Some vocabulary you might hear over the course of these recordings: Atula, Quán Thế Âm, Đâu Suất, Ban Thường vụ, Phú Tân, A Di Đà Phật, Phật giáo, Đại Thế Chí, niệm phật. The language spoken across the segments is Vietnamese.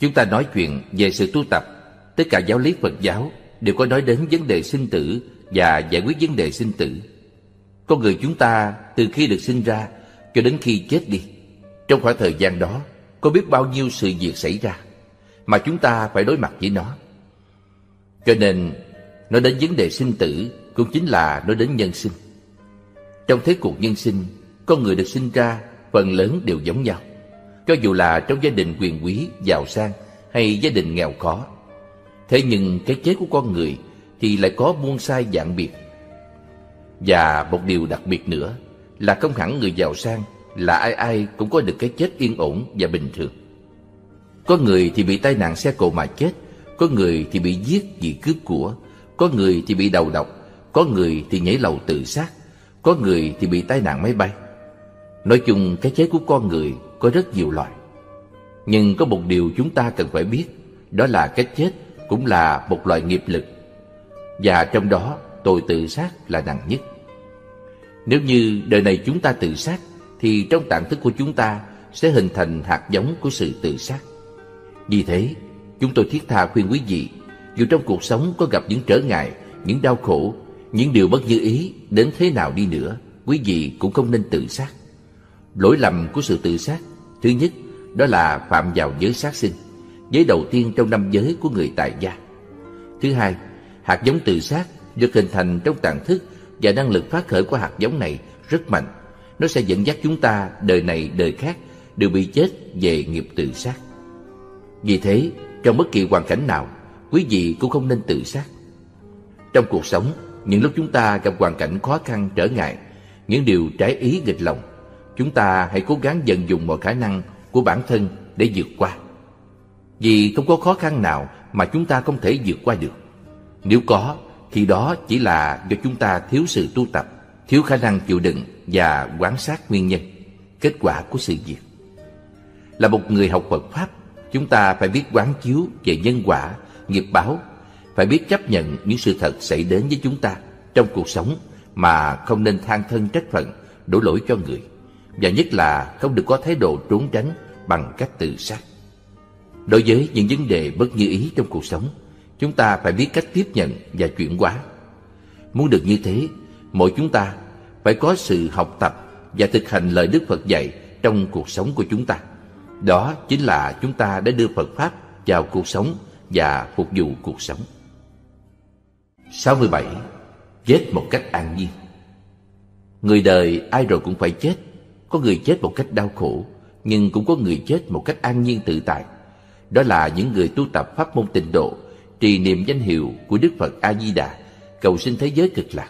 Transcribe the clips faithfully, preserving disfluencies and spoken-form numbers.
Chúng ta nói chuyện về sự tu tập, tất cả giáo lý Phật giáo đều có nói đến vấn đề sinh tử và giải quyết vấn đề sinh tử. Con người chúng ta từ khi được sinh ra cho đến khi chết đi, trong khoảng thời gian đó có biết bao nhiêu sự việc xảy ra mà chúng ta phải đối mặt với nó. Cho nên nói đến vấn đề sinh tử cũng chính là nói đến nhân sinh. Trong thế cuộc nhân sinh, con người được sinh ra phần lớn đều giống nhau, cho dù là trong gia đình quyền quý, giàu sang hay gia đình nghèo khó. Thế nhưng cái chết của con người thì lại có muôn sai vạn biệt. Và một điều đặc biệt nữa là không hẳn người giàu sang là ai ai cũng có được cái chết yên ổn và bình thường. Có người thì bị tai nạn xe cộ mà chết, có người thì bị giết vì cướp của, có người thì bị đầu độc, có người thì nhảy lầu tự sát, có người thì bị tai nạn máy bay. Nói chung cái chết của con người có rất nhiều loại. Nhưng có một điều chúng ta cần phải biết, đó là cái chết cũng là một loại nghiệp lực, và trong đó tội tự sát là nặng nhất. Nếu như đời này chúng ta tự sát thì trong tạng thức của chúng ta sẽ hình thành hạt giống của sự tự sát. Vì thế, chúng tôi thiết tha khuyên quý vị, dù trong cuộc sống có gặp những trở ngại, những đau khổ, những điều bất như ý đến thế nào đi nữa, quý vị cũng không nên tự sát. Lỗi lầm của sự tự sát, thứ nhất, đó là phạm vào giới sát sinh, giới đầu tiên trong năm giới của người tại gia. Thứ hai, hạt giống tự sát được hình thành trong tạng thức và năng lực phát khởi của hạt giống này rất mạnh. Nó sẽ dẫn dắt chúng ta đời này đời khác đều bị chết về nghiệp tự sát. Vì thế, trong bất kỳ hoàn cảnh nào, quý vị cũng không nên tự sát. Trong cuộc sống, những lúc chúng ta gặp hoàn cảnh khó khăn trở ngại, những điều trái ý nghịch lòng, chúng ta hãy cố gắng vận dụng mọi khả năng của bản thân để vượt qua. Vì không có khó khăn nào mà chúng ta không thể vượt qua được. Nếu có, thì đó chỉ là do chúng ta thiếu sự tu tập, thiếu khả năng chịu đựng và quan sát nguyên nhân, kết quả của sự việc. Là một người học Phật Pháp, chúng ta phải biết quán chiếu về nhân quả, nghiệp báo, phải biết chấp nhận những sự thật xảy đến với chúng ta trong cuộc sống mà không nên than thân trách phận, đổ lỗi cho người. Và nhất là không được có thái độ trốn tránh bằng cách tự sát. Đối với những vấn đề bất như ý trong cuộc sống, chúng ta phải biết cách tiếp nhận và chuyển hóa. Muốn được như thế, mỗi chúng ta phải có sự học tập và thực hành lời Đức Phật dạy trong cuộc sống của chúng ta. Đó chính là chúng ta đã đưa Phật Pháp vào cuộc sống và phục vụ cuộc sống. sáu mươi bảy. Chết một cách an nhiên. Người đời ai rồi cũng phải chết. Có người chết một cách đau khổ, nhưng cũng có người chết một cách an nhiên tự tại. Đó là những người tu tập pháp môn tịnh độ, trì niệm danh hiệu của Đức Phật A Di Đà, cầu sinh thế giới cực lạc.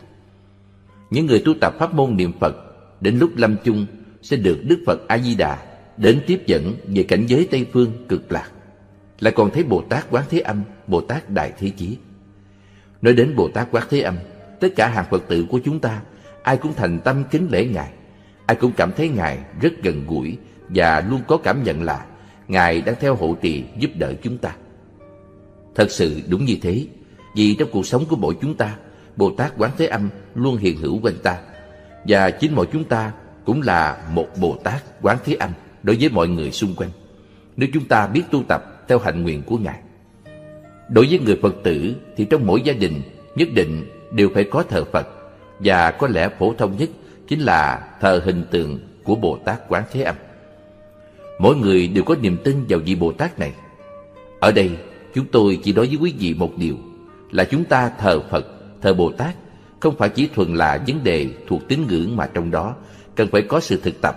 Những người tu tập pháp môn niệm Phật, đến lúc lâm chung sẽ được Đức Phật A Di Đà đến tiếp dẫn về cảnh giới Tây phương cực lạc. Lại còn thấy Bồ Tát Quán Thế Âm, Bồ Tát Đại Thế Chí. Nói đến Bồ Tát Quán Thế Âm, tất cả hàng Phật tử của chúng ta ai cũng thành tâm kính lễ Ngài, ai cũng cảm thấy Ngài rất gần gũi và luôn có cảm nhận là Ngài đang theo hộ trì giúp đỡ chúng ta. Thật sự đúng như thế, vì trong cuộc sống của mỗi chúng ta, Bồ Tát Quán Thế Âm luôn hiện hữu quanh ta, và chính mỗi chúng ta cũng là một Bồ Tát Quán Thế Âm đối với mọi người xung quanh, nếu chúng ta biết tu tập theo hạnh nguyện của Ngài. Đối với người Phật tử thì trong mỗi gia đình nhất định đều phải có thờ Phật, và có lẽ phổ thông nhất chính là thờ hình tượng của Bồ Tát Quán Thế Âm. Mỗi người đều có niềm tin vào vị Bồ Tát này. Ở đây chúng tôi chỉ nói với quý vị một điều, là chúng ta thờ Phật, thờ Bồ Tát không phải chỉ thuần là vấn đề thuộc tín ngưỡng, mà trong đó cần phải có sự thực tập,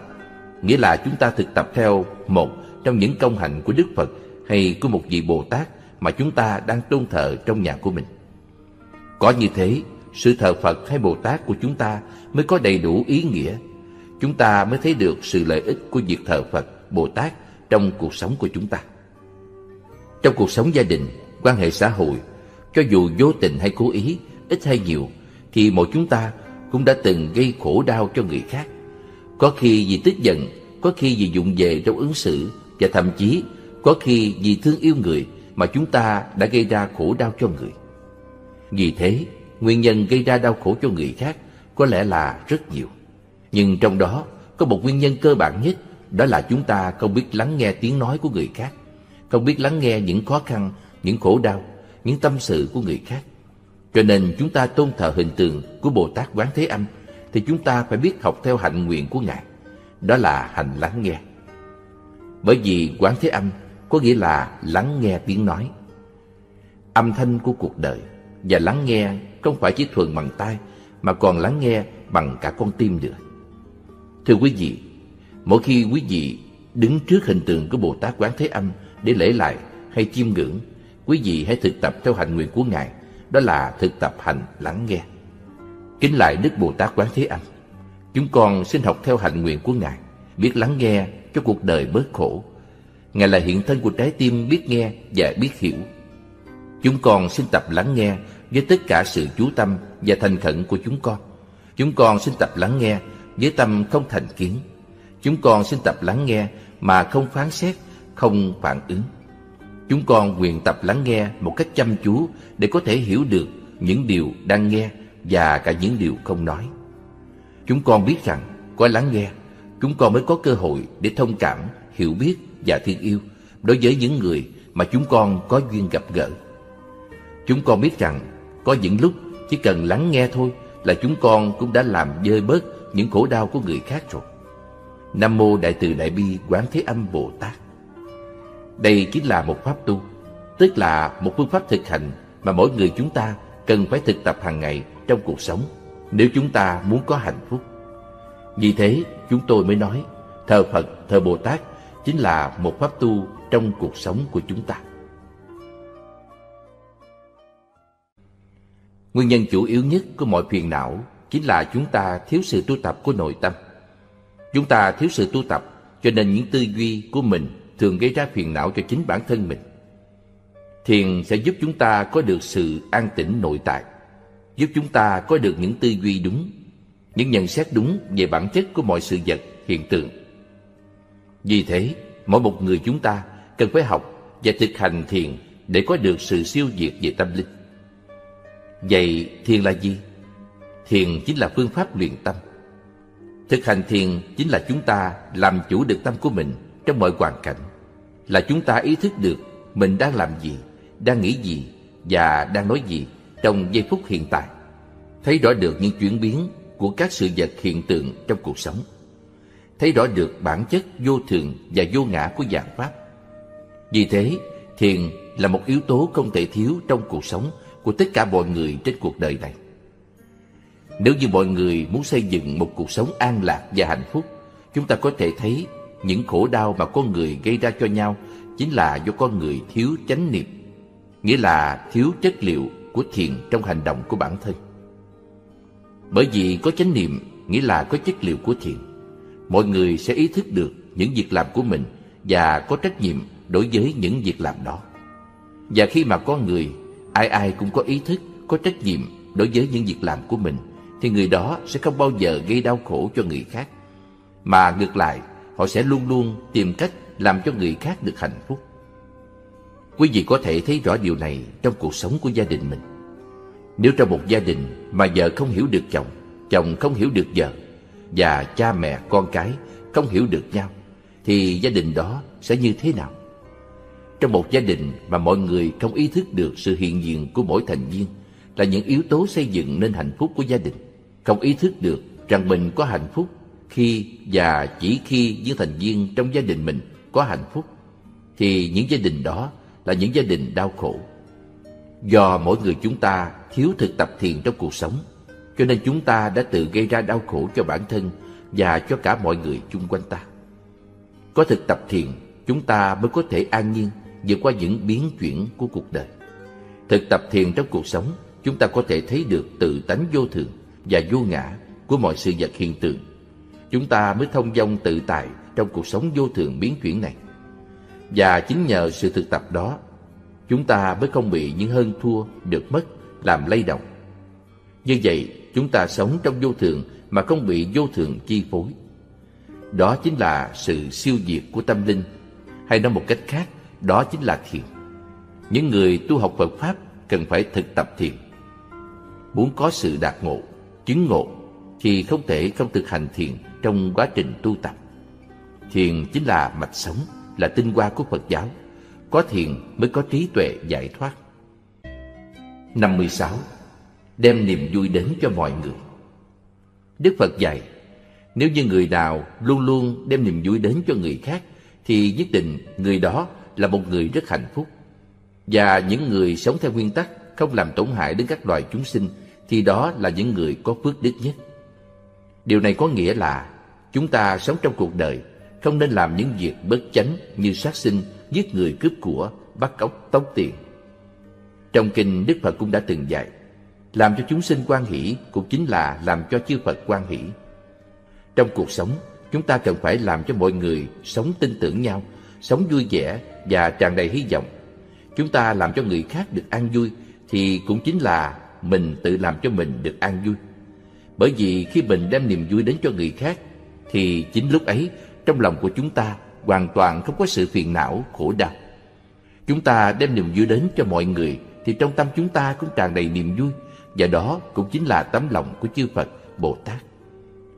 nghĩa là chúng ta thực tập theo một trong những công hạnh của Đức Phật hay của một vị Bồ Tát mà chúng ta đang tôn thờ trong nhà của mình. Có như thế, sự thờ Phật hay Bồ Tát của chúng ta mới có đầy đủ ý nghĩa. Chúng ta mới thấy được sự lợi ích của việc thờ Phật, Bồ Tát trong cuộc sống của chúng ta. Trong cuộc sống gia đình, quan hệ xã hội, cho dù vô tình hay cố ý, ít hay nhiều, thì mỗi chúng ta cũng đã từng gây khổ đau cho người khác. Có khi vì tức giận, có khi vì vụng về trong ứng xử, và thậm chí có khi vì thương yêu người mà chúng ta đã gây ra khổ đau cho người. Vì thế, nguyên nhân gây ra đau khổ cho người khác có lẽ là rất nhiều. Nhưng trong đó có một nguyên nhân cơ bản nhất, đó là chúng ta không biết lắng nghe tiếng nói của người khác, không biết lắng nghe những khó khăn, những khổ đau, những tâm sự của người khác. Cho nên chúng ta tôn thờ hình tượng của Bồ Tát Quán Thế Âm thì chúng ta phải biết học theo hạnh nguyện của Ngài, đó là hành lắng nghe. Bởi vì Quán Thế Âm có nghĩa là lắng nghe tiếng nói, âm thanh của cuộc đời. Và lắng nghe không phải chỉ thuần bằng tai mà còn lắng nghe bằng cả con tim nữa. Thưa quý vị, mỗi khi quý vị đứng trước hình tượng của Bồ Tát Quán Thế Âm để lễ lại hay chiêm ngưỡng, quý vị hãy thực tập theo hạnh nguyện của Ngài, đó là thực tập hành lắng nghe. Kính lại Đức Bồ Tát Quán Thế Âm, chúng con xin học theo hạnh nguyện của Ngài, biết lắng nghe cho cuộc đời bớt khổ. Ngài là hiện thân của trái tim biết nghe và biết hiểu. Chúng con xin tập lắng nghe với tất cả sự chú tâm và thành khẩn của chúng con. Chúng con xin tập lắng nghe với tâm không thành kiến. Chúng con xin tập lắng nghe mà không phán xét, không phản ứng. Chúng con nguyện tập lắng nghe một cách chăm chú để có thể hiểu được những điều đang nghe và cả những điều không nói. Chúng con biết rằng có lắng nghe, chúng con mới có cơ hội để thông cảm, hiểu biết và thương yêu đối với những người mà chúng con có duyên gặp gỡ. Chúng con biết rằng có những lúc chỉ cần lắng nghe thôi là chúng con cũng đã làm vơi bớt những khổ đau của người khác rồi. Nam Mô Đại Từ Đại Bi Quán Thế Âm Bồ Tát. Đây chính là một pháp tu, tức là một phương pháp thực hành mà mỗi người chúng ta cần phải thực tập hàng ngày trong cuộc sống nếu chúng ta muốn có hạnh phúc. Vì thế chúng tôi mới nói thờ Phật, thờ Bồ Tát chính là một pháp tu trong cuộc sống của chúng ta. Nguyên nhân chủ yếu nhất của mọi phiền não chính là chúng ta thiếu sự tu tập của nội tâm. Chúng ta thiếu sự tu tập cho nên những tư duy của mình thường gây ra phiền não cho chính bản thân mình. Thiền sẽ giúp chúng ta có được sự an tĩnh nội tại, giúp chúng ta có được những tư duy đúng, những nhận xét đúng về bản chất của mọi sự vật, hiện tượng. Vì thế, mỗi một người chúng ta cần phải học và thực hành thiền để có được sự siêu việt về tâm linh. Vậy thiền là gì? Thiền chính là phương pháp luyện tâm. Thực hành thiền chính là chúng ta làm chủ được tâm của mình trong mọi hoàn cảnh, là chúng ta ý thức được mình đang làm gì, đang nghĩ gì và đang nói gì trong giây phút hiện tại, thấy rõ được những chuyển biến của các sự vật hiện tượng trong cuộc sống, thấy rõ được bản chất vô thường và vô ngã của vạn pháp. Vì thế, thiền là một yếu tố không thể thiếu trong cuộc sống của tất cả mọi người trên cuộc đời này. Nếu như mọi người muốn xây dựng một cuộc sống an lạc và hạnh phúc, chúng ta có thể thấy những khổ đau mà con người gây ra cho nhau chính là do con người thiếu chánh niệm, nghĩa là thiếu chất liệu của thiền trong hành động của bản thân. Bởi vì có chánh niệm nghĩa là có chất liệu của thiền, mọi người sẽ ý thức được những việc làm của mình và có trách nhiệm đối với những việc làm đó. Và khi mà con người ai ai cũng có ý thức, có trách nhiệm đối với những việc làm của mình thì người đó sẽ không bao giờ gây đau khổ cho người khác, mà ngược lại họ sẽ luôn luôn tìm cách làm cho người khác được hạnh phúc. Quý vị có thể thấy rõ điều này trong cuộc sống của gia đình mình. Nếu trong một gia đình mà vợ không hiểu được chồng, chồng không hiểu được vợ, và cha mẹ con cái không hiểu được nhau, thì gia đình đó sẽ như thế nào? Trong một gia đình mà mọi người không ý thức được sự hiện diện của mỗi thành viên là những yếu tố xây dựng nên hạnh phúc của gia đình, không ý thức được rằng mình có hạnh phúc khi và chỉ khi những thành viên trong gia đình mình có hạnh phúc, thì những gia đình đó là những gia đình đau khổ. Do mỗi người chúng ta thiếu thực tập thiền trong cuộc sống, cho nên chúng ta đã tự gây ra đau khổ cho bản thân và cho cả mọi người chung quanh ta. Có thực tập thiền, chúng ta mới có thể an nhiên vượt qua những biến chuyển của cuộc đời. Thực tập thiền trong cuộc sống, chúng ta có thể thấy được tự tánh vô thường và vô ngã của mọi sự vật hiện tượng. Chúng ta mới thông dong tự tại trong cuộc sống vô thường biến chuyển này. Và chính nhờ sự thực tập đó, chúng ta mới không bị những hơn thua được mất làm lay động. Như vậy, chúng ta sống trong vô thường mà không bị vô thường chi phối. Đó chính là sự siêu diệt của tâm linh, hay nói một cách khác, đó chính là thiền. Những người tu học Phật Pháp cần phải thực tập thiền. Muốn có sự đạt ngộ, chứng ngộ thì không thể không thực hành thiền trong quá trình tu tập. Thiền chính là mạch sống, là tinh hoa của Phật giáo, có thiền mới có trí tuệ giải thoát. năm mươi sáu. Đem niềm vui đến cho mọi người. Đức Phật dạy, nếu như người nào luôn luôn đem niềm vui đến cho người khác, thì nhất định người đó là một người rất hạnh phúc. Và những người sống theo nguyên tắc không làm tổn hại đến các loài chúng sinh, thì đó là những người có phước đức nhất. Điều này có nghĩa là chúng ta sống trong cuộc đời không nên làm những việc bất chánh như sát sinh, giết người cướp của, bắt cóc tống tiền. Trong kinh Đức Phật cũng đã từng dạy, làm cho chúng sinh hoan hỷ cũng chính là làm cho chư Phật hoan hỷ. Trong cuộc sống, chúng ta cần phải làm cho mọi người sống tin tưởng nhau, sống vui vẻ và tràn đầy hy vọng. Chúng ta làm cho người khác được an vui thì cũng chính là mình tự làm cho mình được an vui. Bởi vì khi mình đem niềm vui đến cho người khác, thì chính lúc ấy trong lòng của chúng ta hoàn toàn không có sự phiền não, khổ đau. Chúng ta đem niềm vui đến cho mọi người thì trong tâm chúng ta cũng tràn đầy niềm vui, và đó cũng chính là tấm lòng của chư Phật, Bồ Tát.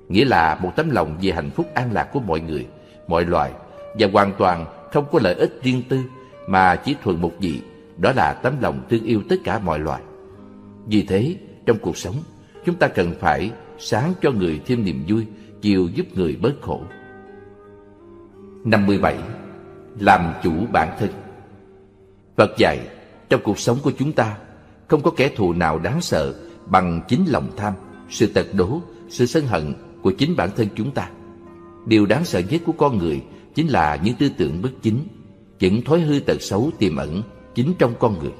Nghĩa là một tấm lòng về hạnh phúc an lạc của mọi người, mọi loài, và hoàn toàn không có lợi ích riêng tư mà chỉ thuần một vị, đó là tấm lòng thương yêu tất cả mọi loài. Vì thế, trong cuộc sống, chúng ta cần phải sáng cho người thêm niềm vui, chiều giúp người bớt khổ. năm mươi bảy. Làm chủ bản thân. Phật dạy, trong cuộc sống của chúng ta, không có kẻ thù nào đáng sợ bằng chính lòng tham, sự tật đố, sự sân hận của chính bản thân chúng ta. Điều đáng sợ nhất của con người chính là những tư tưởng bất chính, những thói hư tật xấu tiềm ẩn chính trong con người.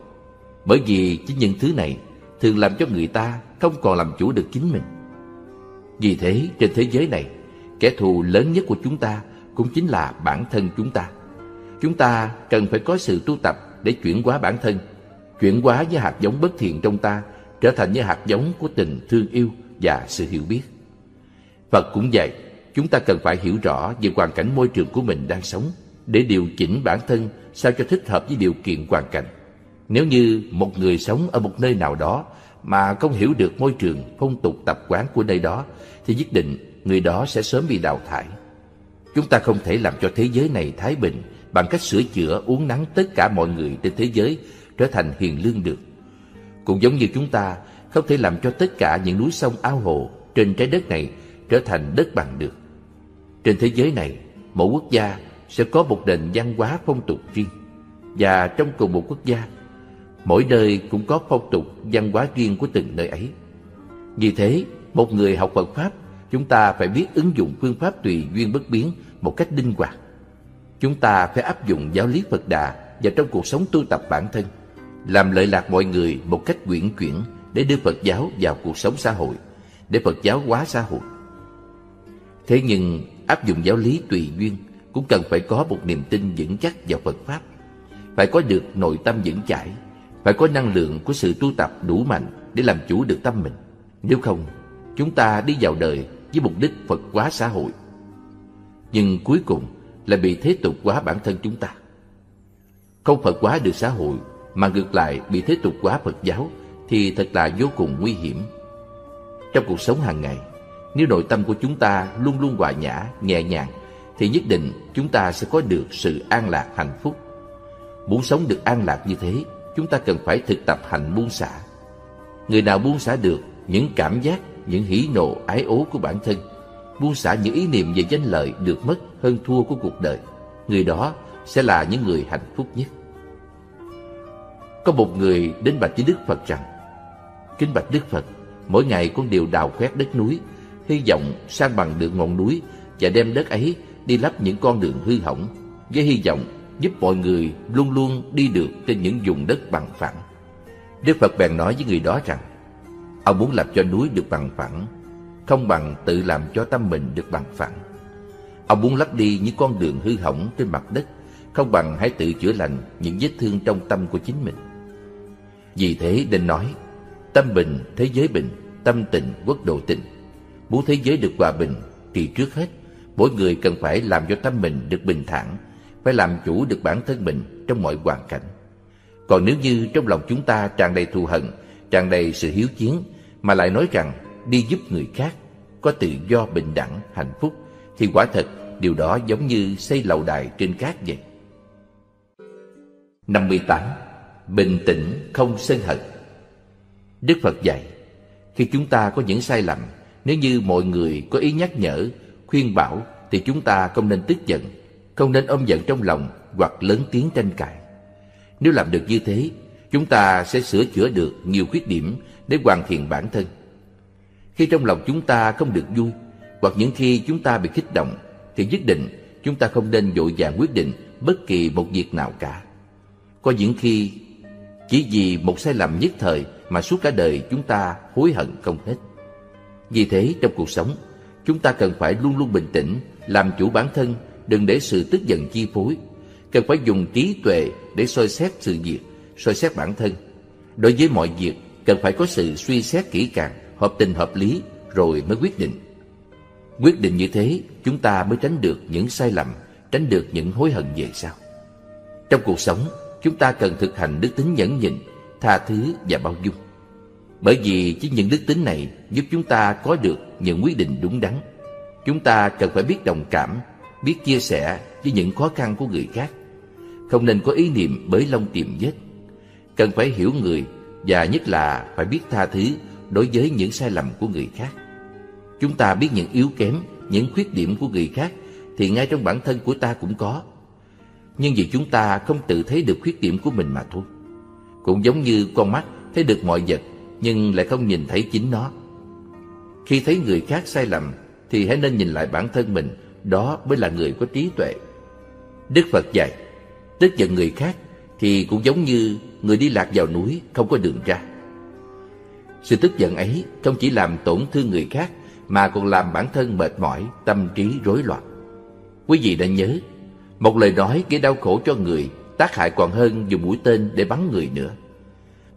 Bởi vì chính những thứ này thường làm cho người ta không còn làm chủ được chính mình. Vì thế, trên thế giới này, kẻ thù lớn nhất của chúng ta cũng chính là bản thân chúng ta. Chúng ta cần phải có sự tu tập để chuyển hóa bản thân, chuyển hóa những hạt giống bất thiện trong ta trở thành những hạt giống của tình thương yêu và sự hiểu biết. Phật cũng vậy, chúng ta cần phải hiểu rõ về hoàn cảnh môi trường của mình đang sống để điều chỉnh bản thân sao cho thích hợp với điều kiện hoàn cảnh. Nếu như một người sống ở một nơi nào đó mà không hiểu được môi trường, phong tục, tập quán của nơi đó, thì nhất định người đó sẽ sớm bị đào thải. Chúng ta không thể làm cho thế giới này thái bình bằng cách sửa chữa, uốn nắn tất cả mọi người trên thế giới trở thành hiền lương được. Cũng giống như chúng ta không thể làm cho tất cả những núi sông ao hồ trên trái đất này trở thành đất bằng được. Trên thế giới này, mỗi quốc gia sẽ có một nền văn hóa phong tục riêng, và trong cùng một quốc gia, mỗi nơi cũng có phong tục văn hóa riêng của từng nơi ấy. Vì thế, một người học Phật Pháp, chúng ta phải biết ứng dụng phương pháp tùy duyên bất biến một cách linh hoạt. Chúng ta phải áp dụng giáo lý Phật Đà và trong cuộc sống tu tập bản thân, làm lợi lạc mọi người một cách uyển chuyển để đưa Phật giáo vào cuộc sống xã hội, để Phật giáo hóa xã hội. Thế nhưng, áp dụng giáo lý tùy duyên cũng cần phải có một niềm tin vững chắc vào Phật Pháp, phải có được nội tâm vững chãi, phải có năng lượng của sự tu tập đủ mạnh để làm chủ được tâm mình. Nếu không, chúng ta đi vào đời với mục đích Phật hóa xã hội, nhưng cuối cùng là bị thế tục hóa bản thân chúng ta. Không Phật hóa được xã hội, mà ngược lại bị thế tục hóa Phật giáo, thì thật là vô cùng nguy hiểm. Trong cuộc sống hàng ngày, nếu nội tâm của chúng ta luôn luôn hòa nhã, nhẹ nhàng, thì nhất định chúng ta sẽ có được sự an lạc hạnh phúc. Muốn sống được an lạc như thế, chúng ta cần phải thực tập hành buông xả. Người nào buông xả được những cảm giác, những hỉ nộ, ái ố của bản thân, buông xả những ý niệm về danh lợi, được mất, hơn thua của cuộc đời, người đó sẽ là những người hạnh phúc nhất. Có một người đến bạch với Đức Phật rằng, kính bạch Đức Phật, mỗi ngày con đều đào khoét đất núi, hy vọng san bằng được ngọn núi và đem đất ấy đi lấp những con đường hư hỏng, với hy vọng giúp mọi người luôn luôn đi được trên những vùng đất bằng phẳng. Đức Phật bèn nói với người đó rằng, ông muốn làm cho núi được bằng phẳng, không bằng tự làm cho tâm mình được bằng phẳng. Ông muốn lấp đi những con đường hư hỏng trên mặt đất, không bằng hãy tự chữa lành những vết thương trong tâm của chính mình. Vì thế nên nói, tâm bình, thế giới bình, tâm tịnh, quốc độ tịnh. Muốn thế giới được hòa bình, thì trước hết, mỗi người cần phải làm cho tâm mình được bình thản, phải làm chủ được bản thân mình trong mọi hoàn cảnh. Còn nếu như trong lòng chúng ta tràn đầy thù hận, tràn đầy sự hiếu chiến, mà lại nói rằng đi giúp người khác, có tự do, bình đẳng, hạnh phúc, thì quả thật điều đó giống như xây lầu đài trên cát vậy. năm mươi tám. Bình tĩnh không sân hận. Đức Phật dạy, khi chúng ta có những sai lầm, nếu như mọi người có ý nhắc nhở, khuyên bảo thì chúng ta không nên tức giận, không nên ôm giận trong lòng hoặc lớn tiếng tranh cãi. Nếu làm được như thế, chúng ta sẽ sửa chữa được nhiều khuyết điểm để hoàn thiện bản thân. Khi trong lòng chúng ta không được vui, hoặc những khi chúng ta bị kích động, thì nhất định chúng ta không nên vội vàng quyết định bất kỳ một việc nào cả. Có những khi chỉ vì một sai lầm nhất thời mà suốt cả đời chúng ta hối hận không hết. Vì thế trong cuộc sống, chúng ta cần phải luôn luôn bình tĩnh, làm chủ bản thân, đừng để sự tức giận chi phối. Cần phải dùng trí tuệ để soi xét sự việc, soi xét bản thân. Đối với mọi việc, cần phải có sự suy xét kỹ càng, hợp tình hợp lý rồi mới quyết định. Quyết định như thế, chúng ta mới tránh được những sai lầm, tránh được những hối hận về sau. Trong cuộc sống, chúng ta cần thực hành đức tính nhẫn nhịn, tha thứ và bao dung. Bởi vì chính những đức tính này giúp chúng ta có được những quyết định đúng đắn. Chúng ta cần phải biết đồng cảm, biết chia sẻ với những khó khăn của người khác. Không nên có ý niệm bới lông tìm vết. Cần phải hiểu người và nhất là phải biết tha thứ đối với những sai lầm của người khác. Chúng ta biết những yếu kém, những khuyết điểm của người khác thì ngay trong bản thân của ta cũng có. Nhưng vì chúng ta không tự thấy được khuyết điểm của mình mà thôi. Cũng giống như con mắt thấy được mọi vật nhưng lại không nhìn thấy chính nó. Khi thấy người khác sai lầm thì hãy nên nhìn lại bản thân mình, đó mới là người có trí tuệ. Đức Phật dạy, tức giận người khác thì cũng giống như người đi lạc vào núi không có đường ra. Sự tức giận ấy không chỉ làm tổn thương người khác mà còn làm bản thân mệt mỏi, tâm trí rối loạn. Quý vị nên nhớ, một lời nói gây đau khổ cho người tác hại còn hơn dùng mũi tên để bắn người nữa.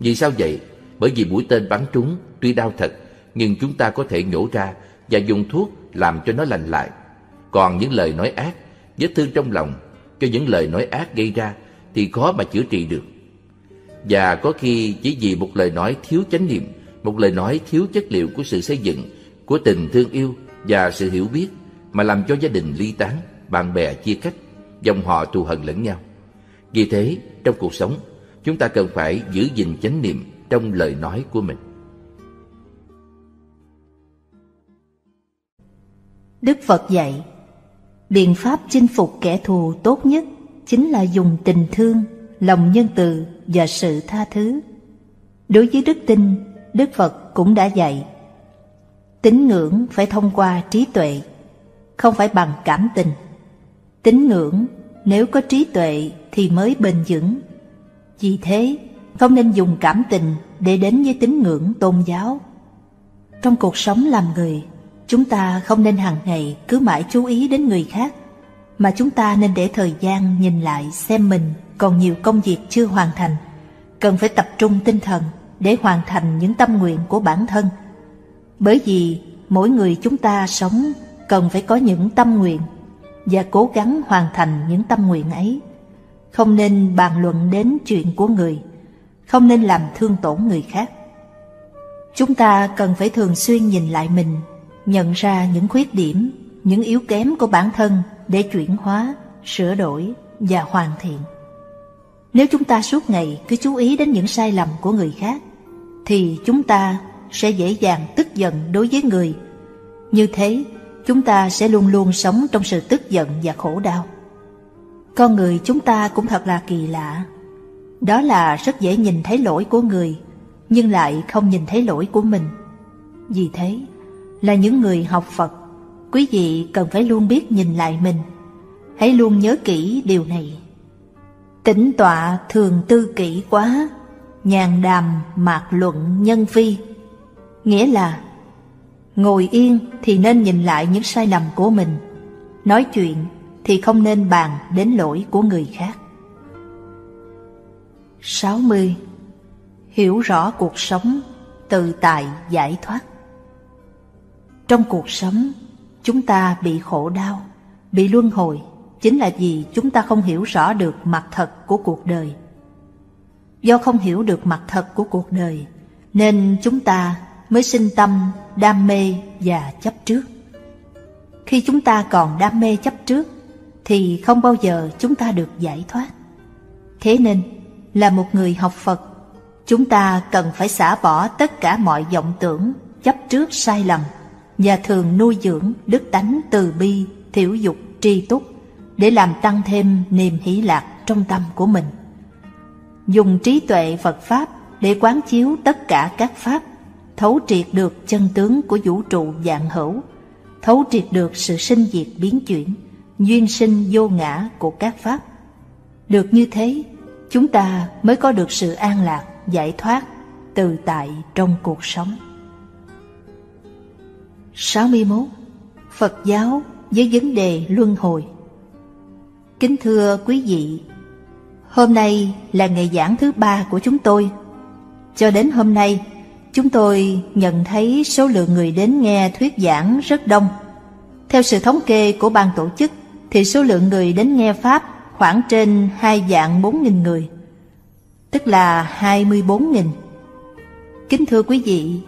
Vì sao vậy? Bởi vì mũi tên bắn trúng tuy đau thật, nhưng chúng ta có thể nhổ ra và dùng thuốc làm cho nó lành lại. Còn những lời nói ác, vết thương trong lòng cho những lời nói ác gây ra thì khó mà chữa trị được. Và có khi chỉ vì một lời nói thiếu chánh niệm, một lời nói thiếu chất liệu của sự xây dựng, của tình thương yêu và sự hiểu biết mà làm cho gia đình ly tán, bạn bè chia cách, dòng họ thù hận lẫn nhau. Vì thế, trong cuộc sống, chúng ta cần phải giữ gìn chánh niệm trong lời nói của mình. Đức Phật dạy, biện pháp chinh phục kẻ thù tốt nhất chính là dùng tình thương, lòng nhân từ và sự tha thứ. Đối với đức tin, Đức Phật cũng đã dạy, tín ngưỡng phải thông qua trí tuệ, không phải bằng cảm tình. Tín ngưỡng nếu có trí tuệ thì mới bền vững. Vì thế, không nên dùng cảm tình để đến với tín ngưỡng tôn giáo. Trong cuộc sống làm người, chúng ta không nên hàng ngày cứ mãi chú ý đến người khác, mà chúng ta nên để thời gian nhìn lại xem mình còn nhiều công việc chưa hoàn thành. Cần phải tập trung tinh thần để hoàn thành những tâm nguyện của bản thân. Bởi vì mỗi người chúng ta sống cần phải có những tâm nguyện và cố gắng hoàn thành những tâm nguyện ấy. Không nên bàn luận đến chuyện của người, không nên làm thương tổn người khác. Chúng ta cần phải thường xuyên nhìn lại mình, nhận ra những khuyết điểm, những yếu kém của bản thân để chuyển hóa, sửa đổi và hoàn thiện. Nếu chúng ta suốt ngày cứ chú ý đến những sai lầm của người khác, thì chúng ta sẽ dễ dàng tức giận đối với người. Như thế, chúng ta sẽ luôn luôn sống trong sự tức giận và khổ đau. Con người chúng ta cũng thật là kỳ lạ. Đó là rất dễ nhìn thấy lỗi của người, nhưng lại không nhìn thấy lỗi của mình. Vì thế, là những người học Phật, quý vị cần phải luôn biết nhìn lại mình. Hãy luôn nhớ kỹ điều này. Tĩnh tọa thường tư kỹ quá, nhàn đàm mạc luận nhân phi. Nghĩa là ngồi yên thì nên nhìn lại những sai lầm của mình, nói chuyện thì không nên bàn đến lỗi của người khác. sáu mươi. Hiểu rõ cuộc sống, tự tại giải thoát. Trong cuộc sống, chúng ta bị khổ đau, bị luân hồi, chính là vì chúng ta không hiểu rõ được mặt thật của cuộc đời. Do không hiểu được mặt thật của cuộc đời, nên chúng ta mới sinh tâm đam mê và chấp trước. Khi chúng ta còn đam mê chấp trước, thì không bao giờ chúng ta được giải thoát. Thế nên, là một người học Phật, chúng ta cần phải xả bỏ tất cả mọi vọng tưởng, chấp trước sai lầm, và thường nuôi dưỡng đức tánh từ bi, thiểu dục, tri túc, để làm tăng thêm niềm hỷ lạc trong tâm của mình. Dùng trí tuệ Phật Pháp để quán chiếu tất cả các Pháp, thấu triệt được chân tướng của vũ trụ vạn hữu, thấu triệt được sự sinh diệt biến chuyển, duyên sinh vô ngã của các Pháp. Được như thế, chúng ta mới có được sự an lạc, giải thoát, tự tại trong cuộc sống. sáu mươi mốt. Phật giáo với vấn đề luân hồi. Kính thưa quý vị, hôm nay là ngày giảng thứ ba của chúng tôi. Cho đến hôm nay, chúng tôi nhận thấy số lượng người đến nghe thuyết giảng rất đông. Theo sự thống kê của ban tổ chức, thì số lượng người đến nghe Pháp khoảng trên hai vạn bốn nghìn người, tức là hai mươi bốn nghìn. Kính thưa quý vị,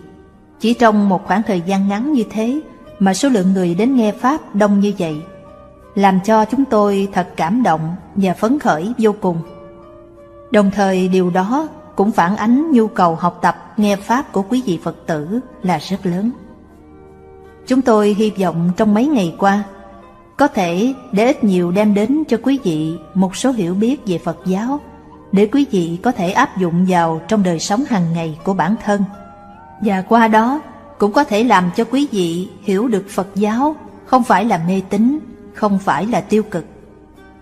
chỉ trong một khoảng thời gian ngắn như thế mà số lượng người đến nghe Pháp đông như vậy, làm cho chúng tôi thật cảm động và phấn khởi vô cùng. Đồng thời điều đó cũng phản ánh nhu cầu học tập nghe Pháp của quý vị Phật tử là rất lớn. Chúng tôi hy vọng trong mấy ngày qua có thể để ít nhiều đem đến cho quý vị một số hiểu biết về Phật giáo, để quý vị có thể áp dụng vào trong đời sống hàng ngày của bản thân, và qua đó cũng có thể làm cho quý vị hiểu được Phật giáo không phải là mê tín, không phải là tiêu cực.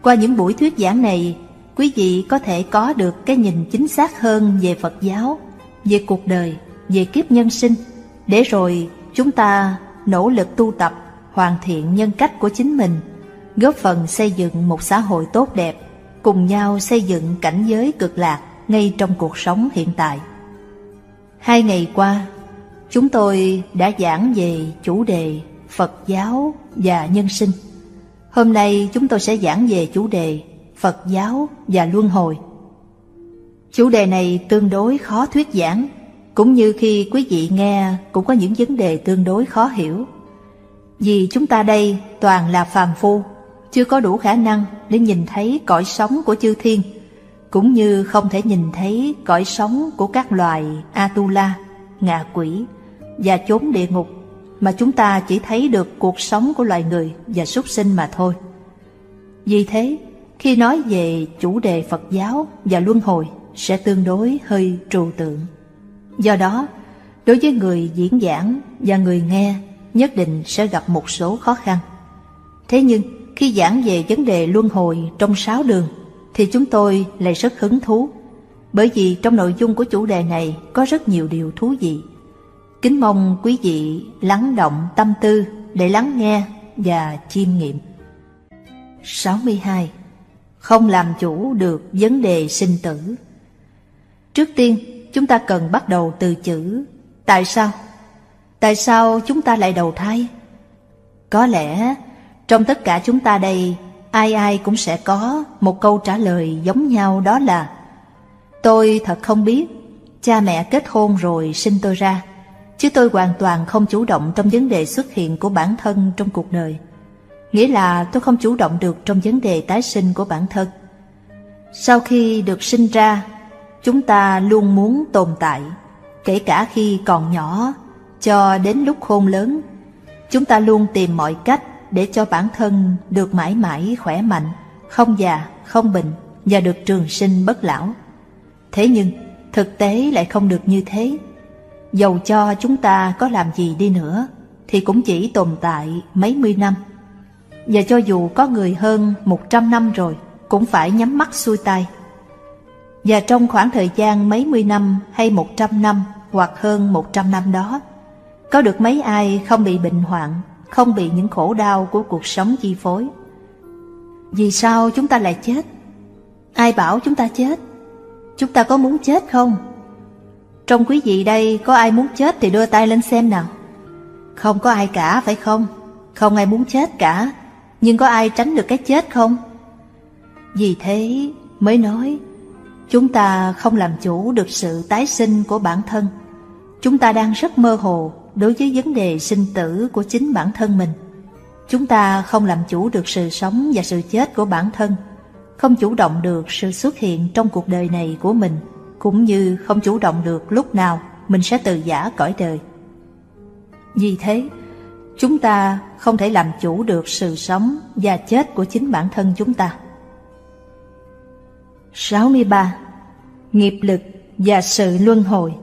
Qua những buổi thuyết giảng này, quý vị có thể có được cái nhìn chính xác hơn về Phật giáo, về cuộc đời, về kiếp nhân sinh, để rồi chúng ta nỗ lực tu tập, hoàn thiện nhân cách của chính mình, góp phần xây dựng một xã hội tốt đẹp, cùng nhau xây dựng cảnh giới cực lạc ngay trong cuộc sống hiện tại. Hai ngày qua, chúng tôi đã giảng về chủ đề Phật giáo và nhân sinh. Hôm nay chúng tôi sẽ giảng về chủ đề Phật giáo và luân hồi. Chủ đề này tương đối khó thuyết giảng, cũng như khi quý vị nghe cũng có những vấn đề tương đối khó hiểu. Vì chúng ta đây toàn là phàm phu, chưa có đủ khả năng để nhìn thấy cõi sống của chư thiên, cũng như không thể nhìn thấy cõi sống của các loài Atula, ngạ quỷ và chốn địa ngục, mà chúng ta chỉ thấy được cuộc sống của loài người và súc sinh mà thôi. Vì thế, khi nói về chủ đề Phật giáo và luân hồi sẽ tương đối hơi trừu tượng. Do đó, đối với người diễn giảng và người nghe nhất định sẽ gặp một số khó khăn. Thế nhưng, khi giảng về vấn đề luân hồi trong sáu đường, thì chúng tôi lại rất hứng thú, bởi vì trong nội dung của chủ đề này có rất nhiều điều thú vị. Kính mong quý vị lắng động tâm tư để lắng nghe và chiêm nghiệm. sáu mươi hai. Không làm chủ được vấn đề sinh tử. Trước tiên, chúng ta cần bắt đầu từ chữ tại sao. Tại sao chúng ta lại đầu thai? Có lẽ trong tất cả chúng ta đây, ai ai cũng sẽ có một câu trả lời giống nhau, đó là: tôi thật không biết, cha mẹ kết hôn rồi sinh tôi ra, chứ tôi hoàn toàn không chủ động trong vấn đề xuất hiện của bản thân trong cuộc đời. Nghĩa là tôi không chủ động được trong vấn đề tái sinh của bản thân. Sau khi được sinh ra, chúng ta luôn muốn tồn tại, kể cả khi còn nhỏ cho đến lúc khôn lớn. Chúng ta luôn tìm mọi cách để cho bản thân được mãi mãi khỏe mạnh, không già, không bệnh và được trường sinh bất lão. Thế nhưng, thực tế lại không được như thế. Dầu cho chúng ta có làm gì đi nữa, thì cũng chỉ tồn tại mấy mươi năm. Và cho dù có người hơn một trăm năm rồi, cũng phải nhắm mắt xuôi tay. Và trong khoảng thời gian mấy mươi năm hay một trăm năm hoặc hơn một trăm năm đó, có được mấy ai không bị bệnh hoạn, không bị những khổ đau của cuộc sống chi phối? Vì sao chúng ta lại chết? Ai bảo chúng ta chết? Chúng ta có muốn chết không? Trong quý vị đây có ai muốn chết thì đưa tay lên xem nào. Không có ai cả, phải không? Không ai muốn chết cả. Nhưng có ai tránh được cái chết không? Vì thế mới nói chúng ta không làm chủ được sự tái sinh của bản thân. Chúng ta đang rất mơ hồ đối với vấn đề sinh tử của chính bản thân mình. Chúng ta không làm chủ được sự sống và sự chết của bản thân, không chủ động được sự xuất hiện trong cuộc đời này của mình, cũng như không chủ động được lúc nào mình sẽ từ giã cõi đời. Vì thế, chúng ta không thể làm chủ được sự sống và chết của chính bản thân chúng ta. sáu mươi ba. Nghiệp lực và sự luân hồi.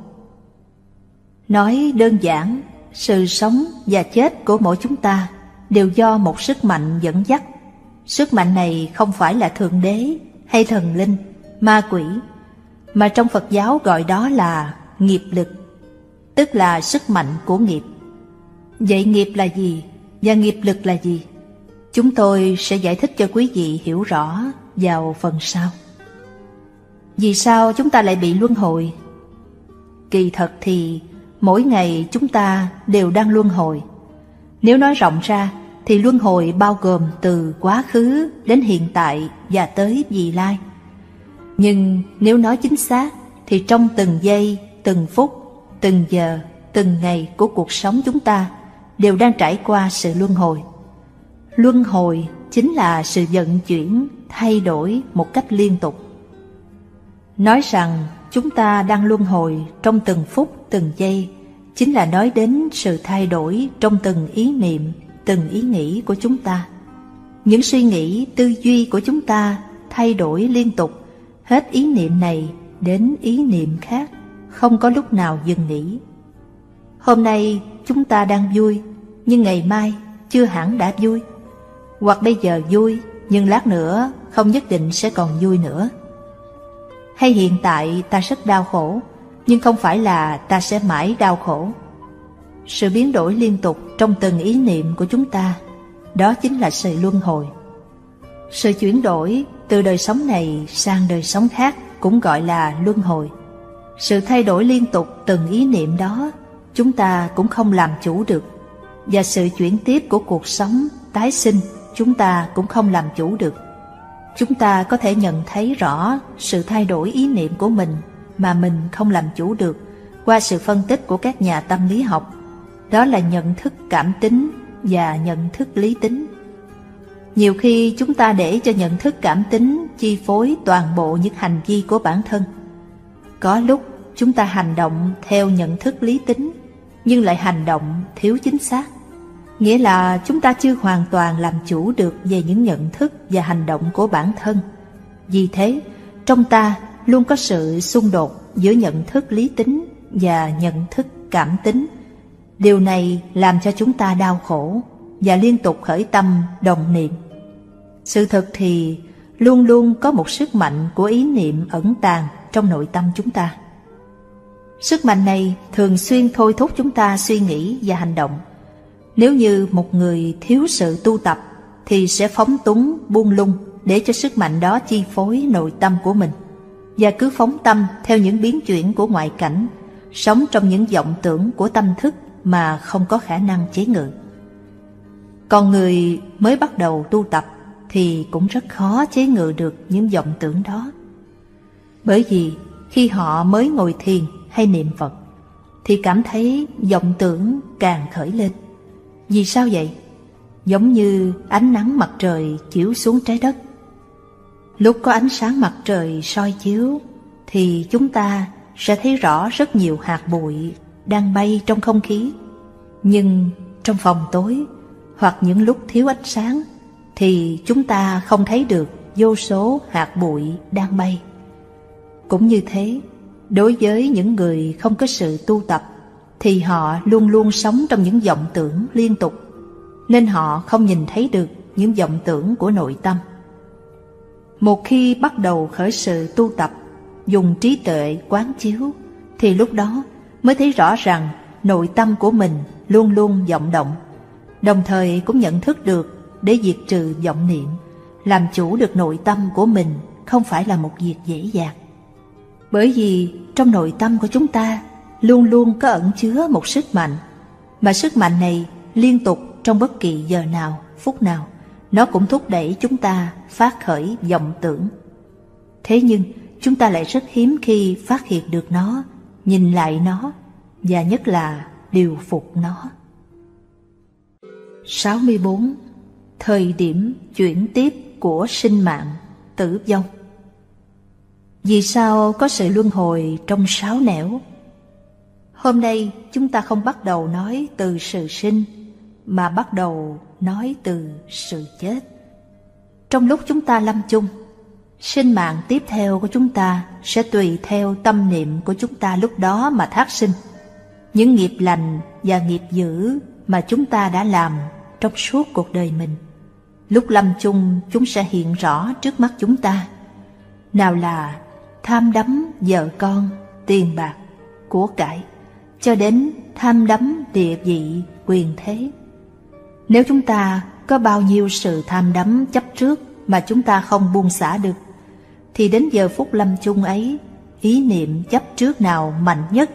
Nói đơn giản, sự sống và chết của mỗi chúng ta đều do một sức mạnh dẫn dắt. Sức mạnh này không phải là Thượng Đế hay thần linh, ma quỷ, mà trong Phật giáo gọi đó là nghiệp lực, tức là sức mạnh của nghiệp. Vậy nghiệp là gì và nghiệp lực là gì? Chúng tôi sẽ giải thích cho quý vị hiểu rõ vào phần sau. Vì sao chúng ta lại bị luân hồi? Kỳ thật thì mỗi ngày chúng ta đều đang luân hồi. Nếu nói rộng ra thì luân hồi bao gồm từ quá khứ đến hiện tại và tới vị lai. Nhưng nếu nói chính xác thì trong từng giây, từng phút, từng giờ, từng ngày của cuộc sống chúng ta đều đang trải qua sự luân hồi. Luân hồi chính là sự vận chuyển, thay đổi một cách liên tục. Nói rằng chúng ta đang luân hồi trong từng phút, từng giây chính là nói đến sự thay đổi trong từng ý niệm, từng ý nghĩ của chúng ta. Những suy nghĩ, tư duy của chúng ta thay đổi liên tục, hết ý niệm này đến ý niệm khác, không có lúc nào dừng nghỉ. Hôm nay chúng ta đang vui, nhưng ngày mai chưa hẳn đã vui. Hoặc bây giờ vui, nhưng lát nữa không nhất định sẽ còn vui nữa. Hay hiện tại ta rất đau khổ, nhưng không phải là ta sẽ mãi đau khổ. Sự biến đổi liên tục trong từng ý niệm của chúng ta, đó chính là sự luân hồi. Sự chuyển đổi từ đời sống này sang đời sống khác cũng gọi là luân hồi. Sự thay đổi liên tục từng ý niệm đó, chúng ta cũng không làm chủ được. Và sự chuyển tiếp của cuộc sống, tái sinh, chúng ta cũng không làm chủ được. Chúng ta có thể nhận thấy rõ sự thay đổi ý niệm của mình mà mình không làm chủ được qua sự phân tích của các nhà tâm lý học. Đó là nhận thức cảm tính và nhận thức lý tính. Nhiều khi chúng ta để cho nhận thức cảm tính chi phối toàn bộ những hành vi của bản thân. Có lúc chúng ta hành động theo nhận thức lý tính, nhưng lại hành động thiếu chính xác. Nghĩa là chúng ta chưa hoàn toàn làm chủ được về những nhận thức và hành động của bản thân. Vì thế, trong ta luôn có sự xung đột giữa nhận thức lý tính và nhận thức cảm tính. Điều này làm cho chúng ta đau khổ và liên tục khởi tâm đồng niệm. Sự thật thì luôn luôn có một sức mạnh của ý niệm ẩn tàng trong nội tâm chúng ta. Sức mạnh này thường xuyên thôi thúc chúng ta suy nghĩ và hành động. Nếu như một người thiếu sự tu tập thì sẽ phóng túng, buông lung để cho sức mạnh đó chi phối nội tâm của mình, và cứ phóng tâm theo những biến chuyển của ngoại cảnh, sống trong những vọng tưởng của tâm thức mà không có khả năng chế ngự. Còn người mới bắt đầu tu tập thì cũng rất khó chế ngự được những vọng tưởng đó. Bởi vì khi họ mới ngồi thiền hay niệm Phật thì cảm thấy vọng tưởng càng khởi lên. Vì sao vậy? Giống như ánh nắng mặt trời chiếu xuống trái đất. Lúc có ánh sáng mặt trời soi chiếu thì chúng ta sẽ thấy rõ rất nhiều hạt bụi đang bay trong không khí. Nhưng trong phòng tối hoặc những lúc thiếu ánh sáng thì chúng ta không thấy được vô số hạt bụi đang bay. Cũng như thế, đối với những người không có sự tu tập thì họ luôn luôn sống trong những vọng tưởng liên tục, nên họ không nhìn thấy được những vọng tưởng của nội tâm. Một khi bắt đầu khởi sự tu tập, dùng trí tuệ quán chiếu, thì lúc đó mới thấy rõ rằng nội tâm của mình luôn luôn vọng động, đồng thời cũng nhận thức được để diệt trừ vọng niệm, làm chủ được nội tâm của mình không phải là một việc dễ dàng. Bởi vì trong nội tâm của chúng ta luôn luôn có ẩn chứa một sức mạnh, mà sức mạnh này liên tục trong bất kỳ giờ nào, phút nào, nó cũng thúc đẩy chúng ta phát khởi vọng tưởng. Thế nhưng chúng ta lại rất hiếm khi phát hiện được nó, nhìn lại nó, và nhất là điều phục nó. sáu mươi bốn. Thời điểm chuyển tiếp của sinh mạng. tử vong. Vì sao có sự luân hồi trong sáu nẻo? Hôm nay chúng ta không bắt đầu nói từ sự sinh, mà bắt đầu nói từ sự chết. Trong lúc chúng ta lâm chung, sinh mạng tiếp theo của chúng ta sẽ tùy theo tâm niệm của chúng ta lúc đó mà thác sinh. Những nghiệp lành và nghiệp dữ mà chúng ta đã làm trong suốt cuộc đời mình, lúc lâm chung chúng sẽ hiện rõ trước mắt chúng ta. Nào là tham đắm vợ con, tiền bạc, của cải, cho đến tham đắm địa vị, quyền thế. Nếu chúng ta có bao nhiêu sự tham đắm chấp trước mà chúng ta không buông xả được, thì đến giờ phút lâm chung ấy, ý niệm chấp trước nào mạnh nhất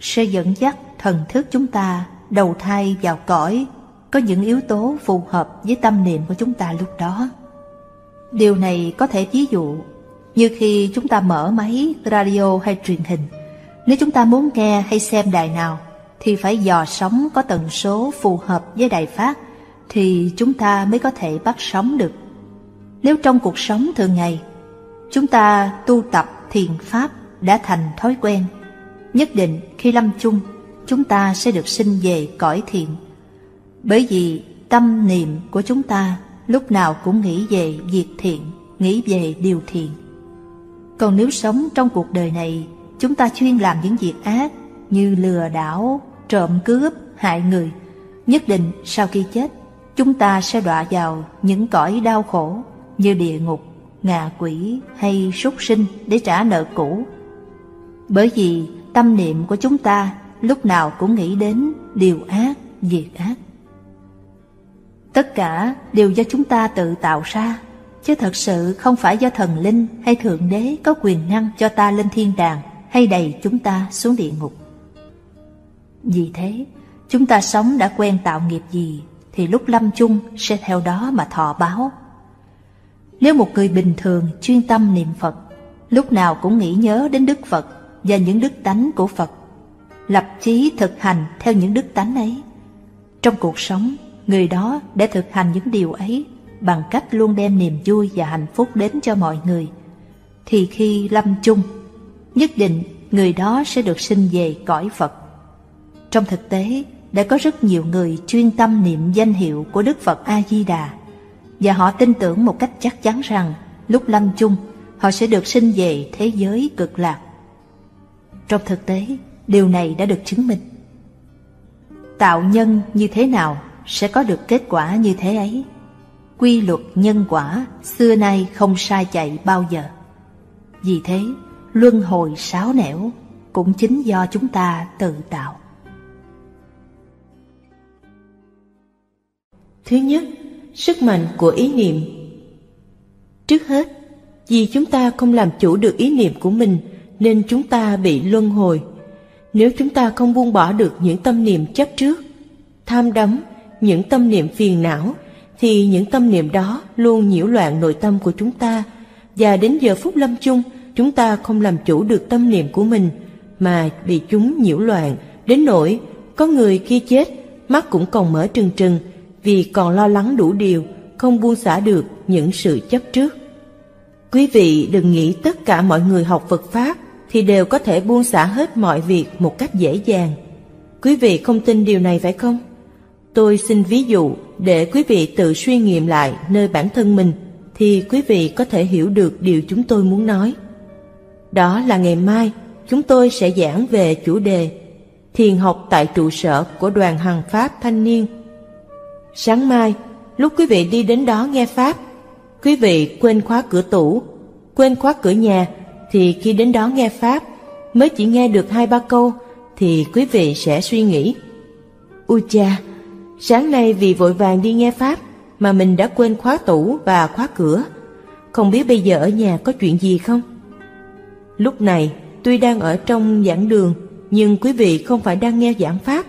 sẽ dẫn dắt thần thức chúng ta đầu thai vào cõi có những yếu tố phù hợp với tâm niệm của chúng ta lúc đó. Điều này có thể ví dụ như khi chúng ta mở máy radio hay truyền hình, nếu chúng ta muốn nghe hay xem đài nào thì phải dò sóng có tần số phù hợp với đài phát thì chúng ta mới có thể bắt sóng được. Nếu trong cuộc sống thường ngày chúng ta tu tập thiền pháp đã thành thói quen, nhất định khi lâm chung chúng ta sẽ được sinh về cõi thiện, bởi vì tâm niệm của chúng ta lúc nào cũng nghĩ về việc thiện, nghĩ về điều thiện. Còn nếu sống trong cuộc đời này, chúng ta chuyên làm những việc ác như lừa đảo, trộm cướp, hại người, nhất định sau khi chết, chúng ta sẽ đọa vào những cõi đau khổ như địa ngục, ngạ quỷ hay súc sinh để trả nợ cũ. Bởi vì tâm niệm của chúng ta lúc nào cũng nghĩ đến điều ác, việc ác. Tất cả đều do chúng ta tự tạo ra, chứ thật sự không phải do thần linh hay thượng đế có quyền năng cho ta lên thiên đàng hay đẩy chúng ta xuống địa ngục. Vì thế, chúng ta sống đã quen tạo nghiệp gì thì lúc lâm chung sẽ theo đó mà thọ báo. Nếu một người bình thường chuyên tâm niệm Phật, lúc nào cũng nghĩ nhớ đến Đức Phật và những đức tánh của Phật, lập chí thực hành theo những đức tánh ấy, trong cuộc sống người đó đã thực hành những điều ấy bằng cách luôn đem niềm vui và hạnh phúc đến cho mọi người, thì khi lâm chung nhất định người đó sẽ được sinh về cõi Phật. Trong thực tế đã có rất nhiều người chuyên tâm niệm danh hiệu của Đức Phật A Di Đà, và họ tin tưởng một cách chắc chắn rằng lúc lâm chung họ sẽ được sinh về thế giới cực lạc. Trong thực tế điều này đã được chứng minh. Tạo nhân như thế nào sẽ có được kết quả như thế ấy. Quy luật nhân quả xưa nay không sai chạy bao giờ. Vì thế, luân hồi sáu nẻo cũng chính do chúng ta tự tạo. Thứ nhất, sức mạnh của ý niệm. Trước hết, vì chúng ta không làm chủ được ý niệm của mình nên chúng ta bị luân hồi. Nếu chúng ta không buông bỏ được những tâm niệm chấp trước, tham đắm, những tâm niệm phiền não, thì những tâm niệm đó luôn nhiễu loạn nội tâm của chúng ta, và đến giờ phút lâm chung chúng ta không làm chủ được tâm niệm của mình mà bị chúng nhiễu loạn đến nỗi có người khi chết mắt cũng còn mở trừng trừng vì còn lo lắng đủ điều, không buông xả được những sự chấp trước. Quý vị đừng nghĩ tất cả mọi người học Phật pháp thì đều có thể buông xả hết mọi việc một cách dễ dàng. Quý vị không tin điều này phải không? Tôi xin ví dụ để quý vị tự suy nghiệm lại nơi bản thân mình thì quý vị có thể hiểu được điều chúng tôi muốn nói. Đó là ngày mai chúng tôi sẽ giảng về chủ đề thiền học tại trụ sở của Đoàn Hằng Pháp Thanh Niên. Sáng mai, lúc quý vị đi đến đó nghe Pháp, quý vị quên khóa cửa tủ, quên khóa cửa nhà, thì khi đến đó nghe Pháp mới chỉ nghe được hai ba câu thì quý vị sẽ suy nghĩ: ui cha, sáng nay vì vội vàng đi nghe Pháp mà mình đã quên khóa tủ và khóa cửa. Không biết bây giờ ở nhà có chuyện gì không? Lúc này, tuy đang ở trong giảng đường, nhưng quý vị không phải đang nghe giảng Pháp,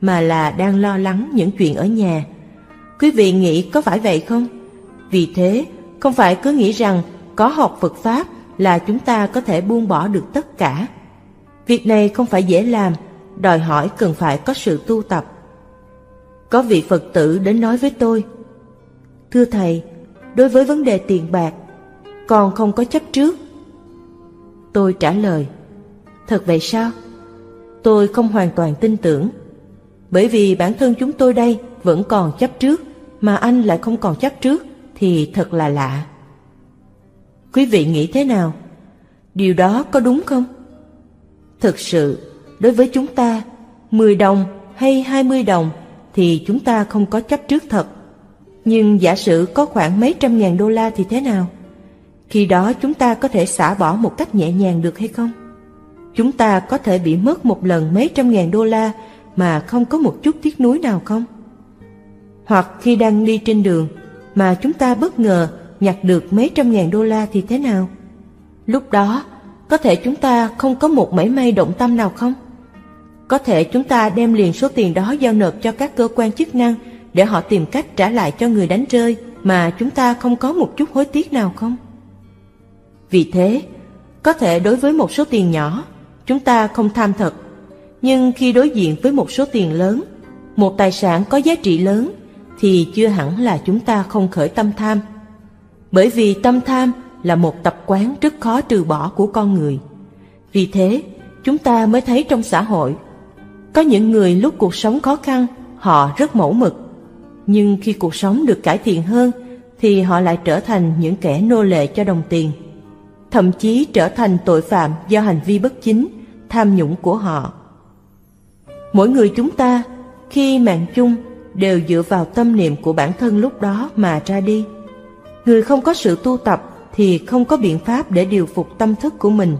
mà là đang lo lắng những chuyện ở nhà. Quý vị nghĩ có phải vậy không? Vì thế, không phải cứ nghĩ rằng có học Phật Pháp là chúng ta có thể buông bỏ được tất cả. Việc này không phải dễ làm, đòi hỏi cần phải có sự tu tập. Có vị Phật tử đến nói với tôi: thưa Thầy, đối với vấn đề tiền bạc, con không có chấp trước. Tôi trả lời, thật vậy sao? Tôi không hoàn toàn tin tưởng, bởi vì bản thân chúng tôi đây vẫn còn chấp trước, mà anh lại không còn chấp trước thì thật là lạ. Quý vị nghĩ thế nào? Điều đó có đúng không? Thực sự, đối với chúng ta, mười đồng hay hai mươi đồng thì chúng ta không có chấp trước thật. Nhưng giả sử có khoảng mấy trăm ngàn đô la thì thế nào? Khi đó chúng ta có thể xả bỏ một cách nhẹ nhàng được hay không? Chúng ta có thể bị mất một lần mấy trăm ngàn đô la mà không có một chút tiếc nuối nào không? Hoặc khi đang đi trên đường mà chúng ta bất ngờ nhặt được mấy trăm ngàn đô la thì thế nào? Lúc đó, có thể chúng ta không có một mảy may động tâm nào không? Có thể chúng ta đem liền số tiền đó giao nộp cho các cơ quan chức năng để họ tìm cách trả lại cho người đánh rơi mà chúng ta không có một chút hối tiếc nào không? Vì thế, có thể đối với một số tiền nhỏ, chúng ta không tham thật. Nhưng khi đối diện với một số tiền lớn, một tài sản có giá trị lớn, thì chưa hẳn là chúng ta không khởi tâm tham. Bởi vì tâm tham là một tập quán rất khó trừ bỏ của con người. Vì thế, chúng ta mới thấy trong xã hội, có những người lúc cuộc sống khó khăn, họ rất mẫu mực. Nhưng khi cuộc sống được cải thiện hơn, thì họ lại trở thành những kẻ nô lệ cho đồng tiền. Thậm chí trở thành tội phạm do hành vi bất chính, tham nhũng của họ. Mỗi người chúng ta, khi mạng chung, đều dựa vào tâm niệm của bản thân lúc đó mà ra đi. Người không có sự tu tập thì không có biện pháp để điều phục tâm thức của mình.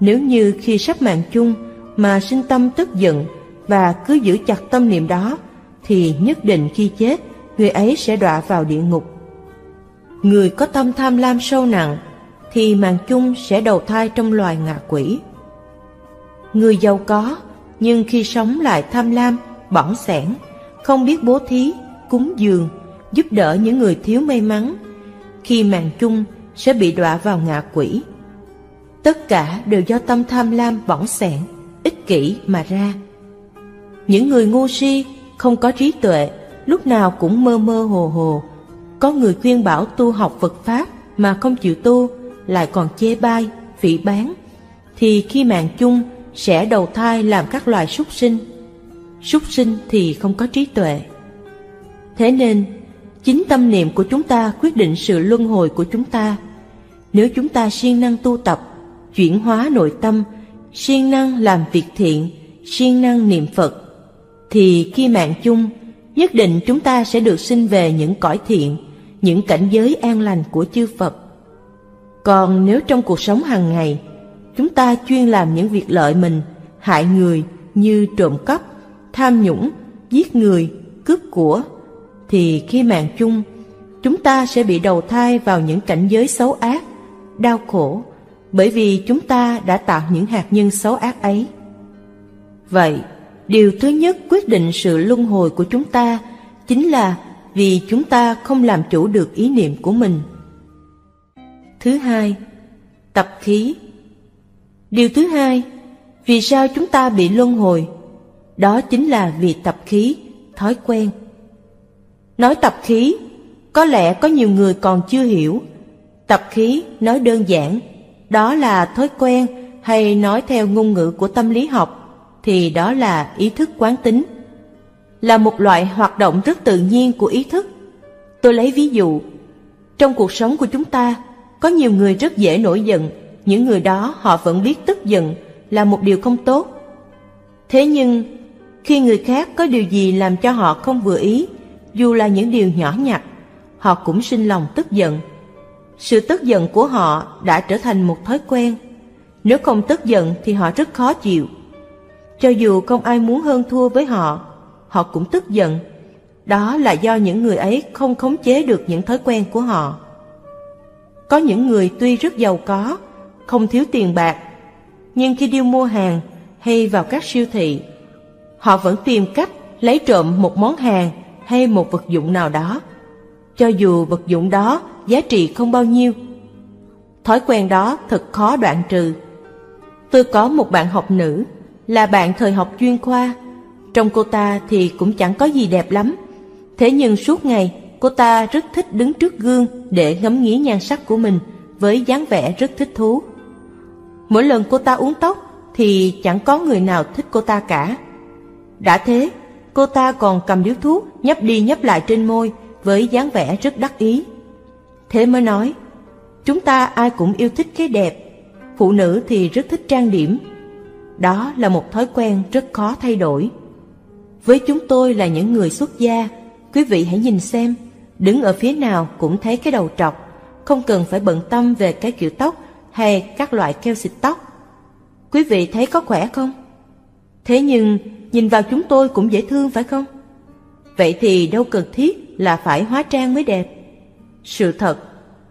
Nếu như khi sắp mạng chung mà sinh tâm tức giận và cứ giữ chặt tâm niệm đó, thì nhất định khi chết, người ấy sẽ đọa vào địa ngục. Người có tâm tham lam sâu nặng thì mạng chung sẽ đầu thai trong loài ngạ quỷ. Người giàu có nhưng khi sống lại tham lam, bỏng sẻn, không biết bố thí, cúng dường, giúp đỡ những người thiếu may mắn, khi mạng chung sẽ bị đọa vào ngạ quỷ. Tất cả đều do tâm tham lam, bỏng sẻn, ích kỷ mà ra. Những người ngu si, không có trí tuệ, lúc nào cũng mơ mơ hồ hồ. Có người khuyên bảo tu học Phật Pháp mà không chịu tu, lại còn chê bai, phỉ báng, thì khi mạng chung sẽ đầu thai làm các loài súc sinh. Súc sinh thì không có trí tuệ. Thế nên, chính tâm niệm của chúng ta quyết định sự luân hồi của chúng ta. Nếu chúng ta siêng năng tu tập, chuyển hóa nội tâm, siêng năng làm việc thiện, siêng năng niệm Phật, thì khi mạng chung, nhất định chúng ta sẽ được sinh về những cõi thiện, những cảnh giới an lành của chư Phật. Còn nếu trong cuộc sống hàng ngày, chúng ta chuyên làm những việc lợi mình, hại người như trộm cắp, tham nhũng, giết người, cướp của, thì khi mạng chung, chúng ta sẽ bị đầu thai vào những cảnh giới xấu ác, đau khổ, bởi vì chúng ta đã tạo những hạt nhân xấu ác ấy. Vậy, điều thứ nhất quyết định sự luân hồi của chúng ta chính là vì chúng ta không làm chủ được ý niệm của mình. Thứ hai, tập khí. Điều thứ hai, vì sao chúng ta bị luân hồi? Đó chính là vì tập khí, thói quen. Nói tập khí, có lẽ có nhiều người còn chưa hiểu. Tập khí nói đơn giản, đó là thói quen, hay nói theo ngôn ngữ của tâm lý học, thì đó là ý thức quán tính. Là một loại hoạt động rất tự nhiên của ý thức. Tôi lấy ví dụ, trong cuộc sống của chúng ta, có nhiều người rất dễ nổi giận. Những người đó họ vẫn biết tức giận là một điều không tốt. Thế nhưng, khi người khác có điều gì làm cho họ không vừa ý, dù là những điều nhỏ nhặt, họ cũng sinh lòng tức giận. Sự tức giận của họ đã trở thành một thói quen. Nếu không tức giận thì họ rất khó chịu. Cho dù không ai muốn hơn thua với họ, họ cũng tức giận. Đó là do những người ấy không khống chế được những thói quen của họ. Có những người tuy rất giàu có, không thiếu tiền bạc, nhưng khi đi mua hàng hay vào các siêu thị, họ vẫn tìm cách lấy trộm một món hàng hay một vật dụng nào đó, cho dù vật dụng đó giá trị không bao nhiêu. Thói quen đó thật khó đoạn trừ. Tôi có một bạn học nữ, là bạn thời học chuyên khoa. Trông cô ta thì cũng chẳng có gì đẹp lắm, thế nhưng suốt ngày cô ta rất thích đứng trước gương để ngắm nghía nhan sắc của mình, với dáng vẻ rất thích thú. Mỗi lần cô ta uốn tóc thì chẳng có người nào thích cô ta cả. Đã thế, cô ta còn cầm điếu thuốc nhấp đi nhấp lại trên môi với dáng vẻ rất đắc ý. Thế mới nói, chúng ta ai cũng yêu thích cái đẹp, phụ nữ thì rất thích trang điểm. Đó là một thói quen rất khó thay đổi. Với chúng tôi là những người xuất gia, quý vị hãy nhìn xem, đứng ở phía nào cũng thấy cái đầu trọc, không cần phải bận tâm về cái kiểu tóc hay các loại keo xịt tóc. Quý vị thấy có khỏe không? Thế nhưng nhìn vào chúng tôi cũng dễ thương phải không? Vậy thì đâu cần thiết là phải hóa trang mới đẹp. Sự thật,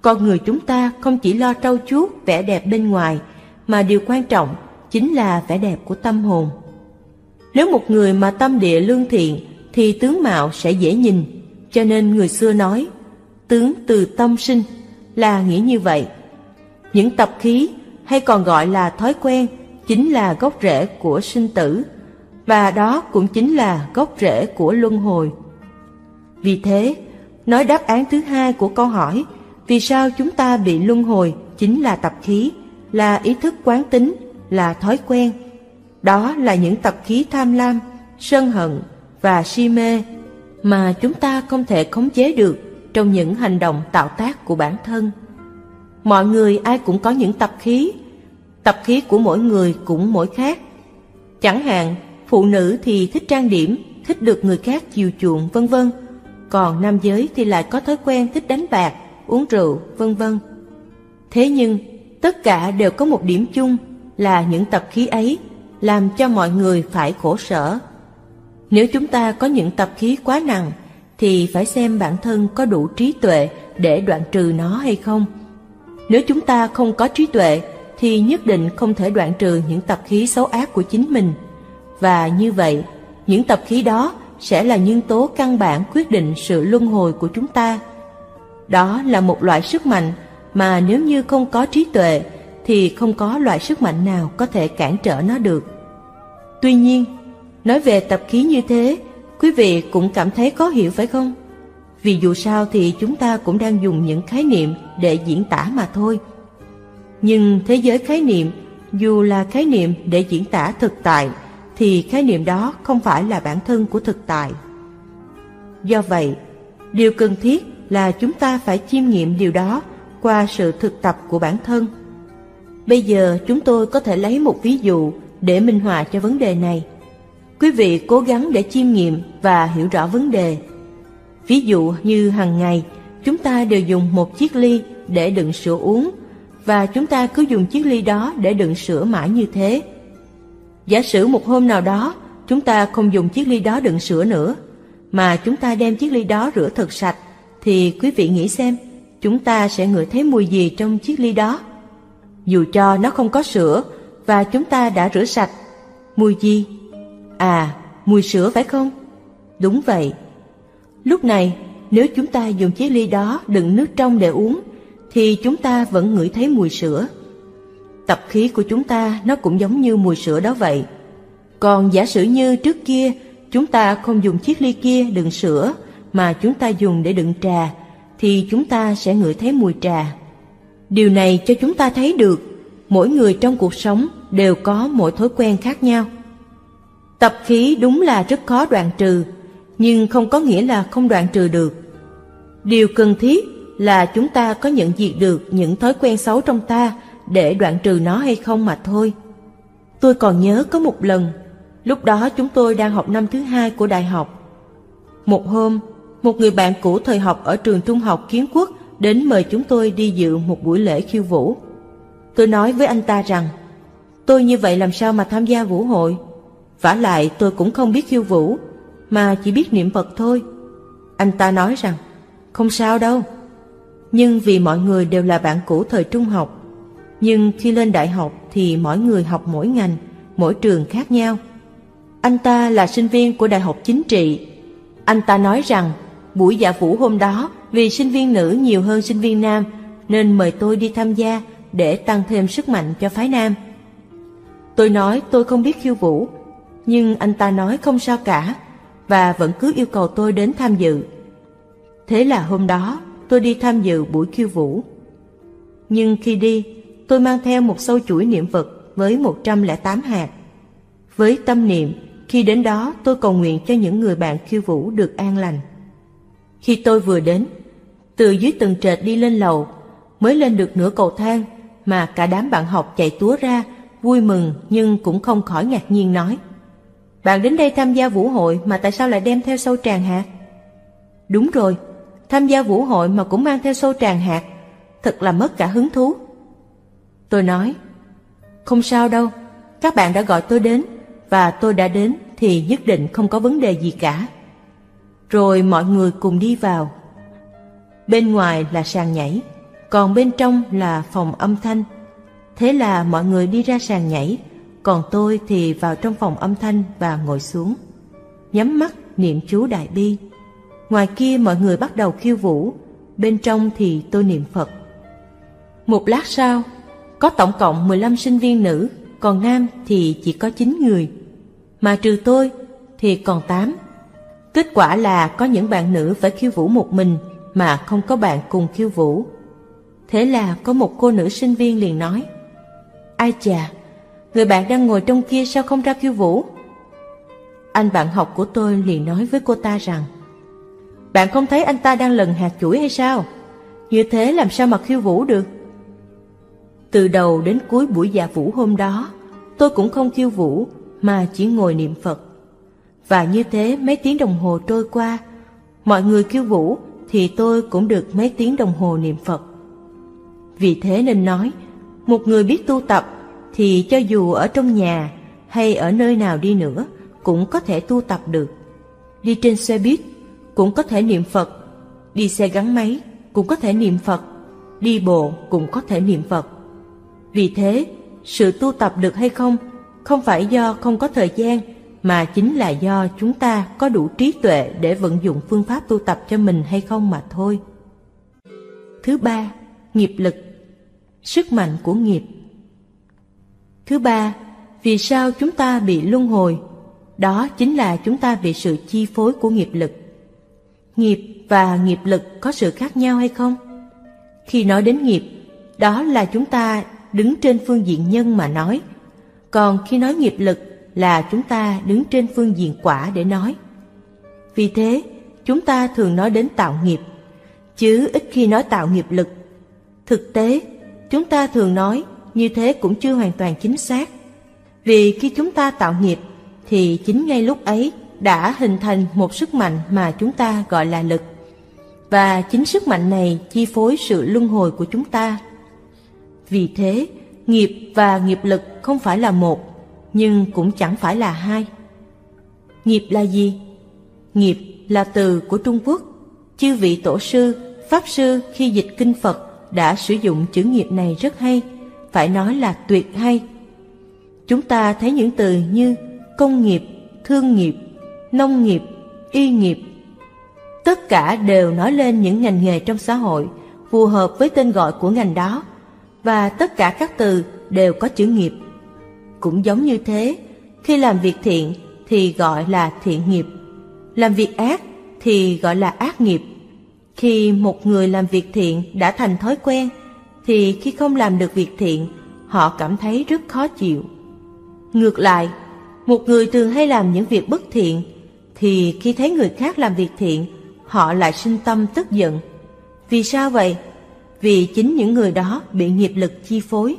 con người chúng ta không chỉ lo trau chuốt vẻ đẹp bên ngoài, mà điều quan trọng chính là vẻ đẹp của tâm hồn. Nếu một người mà tâm địa lương thiện thì tướng mạo sẽ dễ nhìn, cho nên người xưa nói tướng từ tâm sinh là nghĩa như vậy. Những tập khí hay còn gọi là thói quen chính là gốc rễ của sinh tử, và đó cũng chính là gốc rễ của luân hồi. Vì thế, nói đáp án thứ hai của câu hỏi vì sao chúng ta bị luân hồi chính là tập khí, là ý thức quán tính, là thói quen. Đó là những tập khí tham lam, sân hận và si mê mà chúng ta không thể khống chế được trong những hành động tạo tác của bản thân. Mọi người ai cũng có những tập khí, tập khí của mỗi người cũng mỗi khác. Chẳng hạn, phụ nữ thì thích trang điểm, thích được người khác chiều chuộng, vân vân. Còn nam giới thì lại có thói quen thích đánh bạc, uống rượu, vân vân. Thế nhưng, tất cả đều có một điểm chung là những tập khí ấy làm cho mọi người phải khổ sở. Nếu chúng ta có những tập khí quá nặng thì phải xem bản thân có đủ trí tuệ để đoạn trừ nó hay không. Nếu chúng ta không có trí tuệ thì nhất định không thể đoạn trừ những tập khí xấu ác của chính mình. Và như vậy, những tập khí đó sẽ là nhân tố căn bản quyết định sự luân hồi của chúng ta. Đó là một loại sức mạnh mà nếu như không có trí tuệ thì không có loại sức mạnh nào có thể cản trở nó được. Tuy nhiên, nói về tập khí như thế, quý vị cũng cảm thấy khó hiểu phải không? Vì dù sao thì chúng ta cũng đang dùng những khái niệm để diễn tả mà thôi. Nhưng thế giới khái niệm, dù là khái niệm để diễn tả thực tại, thì khái niệm đó không phải là bản thân của thực tại. Do vậy, điều cần thiết là chúng ta phải chiêm nghiệm điều đó qua sự thực tập của bản thân. Bây giờ chúng tôi có thể lấy một ví dụ để minh họa cho vấn đề này. Quý vị cố gắng để chiêm nghiệm và hiểu rõ vấn đề. Ví dụ như hàng ngày, chúng ta đều dùng một chiếc ly để đựng sữa uống, và chúng ta cứ dùng chiếc ly đó để đựng sữa mãi như thế. Giả sử một hôm nào đó, chúng ta không dùng chiếc ly đó đựng sữa nữa, mà chúng ta đem chiếc ly đó rửa thật sạch, thì quý vị nghĩ xem, chúng ta sẽ ngửi thấy mùi gì trong chiếc ly đó? Dù cho nó không có sữa, và chúng ta đã rửa sạch, mùi gì? À, mùi sữa phải không? Đúng vậy. Lúc này, nếu chúng ta dùng chiếc ly đó đựng nước trong để uống, thì chúng ta vẫn ngửi thấy mùi sữa. Tập khí của chúng ta nó cũng giống như mùi sữa đó vậy. Còn giả sử như trước kia, chúng ta không dùng chiếc ly kia đựng sữa, mà chúng ta dùng để đựng trà, thì chúng ta sẽ ngửi thấy mùi trà. Điều này cho chúng ta thấy được, mỗi người trong cuộc sống đều có mỗi thói quen khác nhau. Tập khí đúng là rất khó đoạn trừ, nhưng không có nghĩa là không đoạn trừ được. Điều cần thiết là chúng ta có nhận diện được những thói quen xấu trong ta để đoạn trừ nó hay không mà thôi. Tôi còn nhớ có một lần, lúc đó chúng tôi đang học năm thứ hai của đại học. Một hôm, một người bạn cũ thời học ở trường trung học Kiến Quốc đến mời chúng tôi đi dự một buổi lễ khiêu vũ. Tôi nói với anh ta rằng, tôi như vậy làm sao mà tham gia vũ hội? Vả lại tôi cũng không biết khiêu vũ, mà chỉ biết niệm Phật thôi. Anh ta nói rằng, không sao đâu. Nhưng vì mọi người đều là bạn cũ thời trung học, nhưng khi lên đại học thì mỗi người học mỗi ngành, mỗi trường khác nhau. Anh ta là sinh viên của Đại học Chính trị. Anh ta nói rằng, buổi dạ vũ hôm đó vì sinh viên nữ nhiều hơn sinh viên nam, nên mời tôi đi tham gia để tăng thêm sức mạnh cho phái nam. Tôi nói tôi không biết khiêu vũ, nhưng anh ta nói không sao cả, và vẫn cứ yêu cầu tôi đến tham dự. Thế là hôm đó tôi đi tham dự buổi khiêu vũ. Nhưng khi đi, tôi mang theo một sâu chuỗi niệm Phật với một trăm lẻ tám hạt. Với tâm niệm, khi đến đó tôi cầu nguyện cho những người bạn khiêu vũ được an lành. Khi tôi vừa đến, từ dưới tầng trệt đi lên lầu, mới lên được nửa cầu thang mà cả đám bạn học chạy túa ra, vui mừng nhưng cũng không khỏi ngạc nhiên nói: "Bạn đến đây tham gia vũ hội mà tại sao lại đem theo xâu tràng hạt?" "Đúng rồi, tham gia vũ hội mà cũng mang theo xâu tràng hạt, thật là mất cả hứng thú." Tôi nói: "Không sao đâu, các bạn đã gọi tôi đến, và tôi đã đến thì nhất định không có vấn đề gì cả." Rồi mọi người cùng đi vào. Bên ngoài là sàn nhảy, còn bên trong là phòng âm thanh. Thế là mọi người đi ra sàn nhảy, còn tôi thì vào trong phòng âm thanh và ngồi xuống, nhắm mắt niệm chú Đại Bi. Ngoài kia mọi người bắt đầu khiêu vũ, bên trong thì tôi niệm Phật. Một lát sau, có tổng cộng mười lăm sinh viên nữ, còn nam thì chỉ có chín người, mà trừ tôi thì còn tám. Kết quả là có những bạn nữ phải khiêu vũ một mình mà không có bạn cùng khiêu vũ. Thế là có một cô nữ sinh viên liền nói: "Ai chà, người bạn đang ngồi trong kia sao không ra khiêu vũ?" Anh bạn học của tôi liền nói với cô ta rằng: "Bạn không thấy anh ta đang lần hạt chuỗi hay sao? Như thế làm sao mà khiêu vũ được?" Từ đầu đến cuối buổi dạ vũ hôm đó, tôi cũng không khiêu vũ mà chỉ ngồi niệm Phật. Và như thế mấy tiếng đồng hồ trôi qua, mọi người khiêu vũ thì tôi cũng được mấy tiếng đồng hồ niệm Phật. Vì thế nên nói, một người biết tu tập thì cho dù ở trong nhà hay ở nơi nào đi nữa cũng có thể tu tập được. Đi trên xe buýt cũng có thể niệm Phật, đi xe gắn máy cũng có thể niệm Phật, đi bộ cũng có thể niệm Phật. Vì thế, sự tu tập được hay không, không phải do không có thời gian, mà chính là do chúng ta có đủ trí tuệ để vận dụng phương pháp tu tập cho mình hay không mà thôi. Thứ ba, nghiệp lực, sức mạnh của nghiệp. Thứ ba, vì sao chúng ta bị luân hồi? Đó chính là chúng ta bị sự chi phối của nghiệp lực. Nghiệp và nghiệp lực có sự khác nhau hay không? Khi nói đến nghiệp, đó là chúng ta đứng trên phương diện nhân mà nói. Còn khi nói nghiệp lực là chúng ta đứng trên phương diện quả để nói. Vì thế, chúng ta thường nói đến tạo nghiệp, chứ ít khi nói tạo nghiệp lực. Thực tế, chúng ta thường nói như thế cũng chưa hoàn toàn chính xác. Vì khi chúng ta tạo nghiệp, thì chính ngay lúc ấy đã hình thành một sức mạnh mà chúng ta gọi là lực. Và chính sức mạnh này chi phối sự luân hồi của chúng ta. Vì thế, nghiệp và nghiệp lực không phải là một, nhưng cũng chẳng phải là hai. Nghiệp là gì? Nghiệp là từ của Trung Quốc. Chư vị tổ sư, pháp sư khi dịch kinh Phật đã sử dụng chữ nghiệp này rất hay, phải nói là tuyệt hay. Chúng ta thấy những từ như công nghiệp, thương nghiệp, nông nghiệp, y nghiệp. Tất cả đều nói lên những ngành nghề trong xã hội phù hợp với tên gọi của ngành đó, và tất cả các từ đều có chữ nghiệp. Cũng giống như thế, khi làm việc thiện thì gọi là thiện nghiệp, làm việc ác thì gọi là ác nghiệp. Khi một người làm việc thiện đã thành thói quen, thì khi không làm được việc thiện, họ cảm thấy rất khó chịu. Ngược lại, một người thường hay làm những việc bất thiện, thì khi thấy người khác làm việc thiện, họ lại sinh tâm tức giận. Vì sao vậy? Vì chính những người đó bị nghiệp lực chi phối.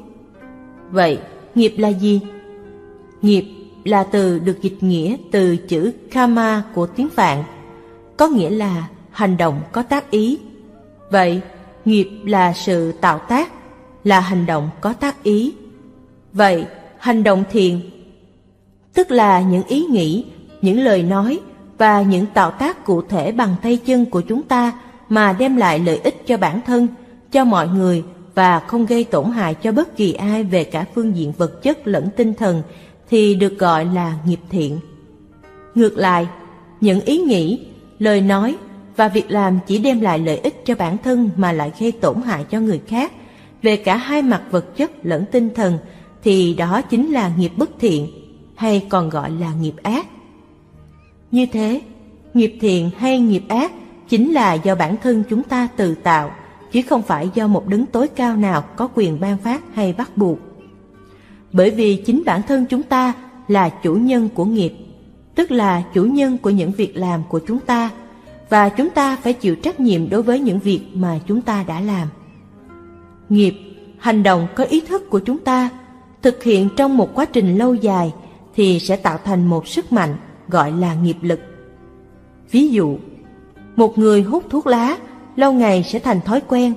Vậy, nghiệp là gì? Nghiệp là từ được dịch nghĩa từ chữ karma của tiếng Phạn, có nghĩa là hành động có tác ý. Vậy, nghiệp là sự tạo tác, là hành động có tác ý. Vậy, hành động thiện, tức là những ý nghĩ, những lời nói và những tạo tác cụ thể bằng tay chân của chúng ta mà đem lại lợi ích cho bản thân, cho mọi người và không gây tổn hại cho bất kỳ ai về cả phương diện vật chất lẫn tinh thần thì được gọi là nghiệp thiện. Ngược lại, những ý nghĩ, lời nói và việc làm chỉ đem lại lợi ích cho bản thân mà lại gây tổn hại cho người khác về cả hai mặt vật chất lẫn tinh thần thì đó chính là nghiệp bất thiện, hay còn gọi là nghiệp ác. Như thế, nghiệp thiện hay nghiệp ác chính là do bản thân chúng ta tự tạo, chứ không phải do một đấng tối cao nào có quyền ban phát hay bắt buộc. Bởi vì chính bản thân chúng ta là chủ nhân của nghiệp, tức là chủ nhân của những việc làm của chúng ta, và chúng ta phải chịu trách nhiệm đối với những việc mà chúng ta đã làm. Nghiệp, hành động có ý thức của chúng ta, thực hiện trong một quá trình lâu dài thì sẽ tạo thành một sức mạnh gọi là nghiệp lực. Ví dụ, một người hút thuốc lá lâu ngày sẽ thành thói quen,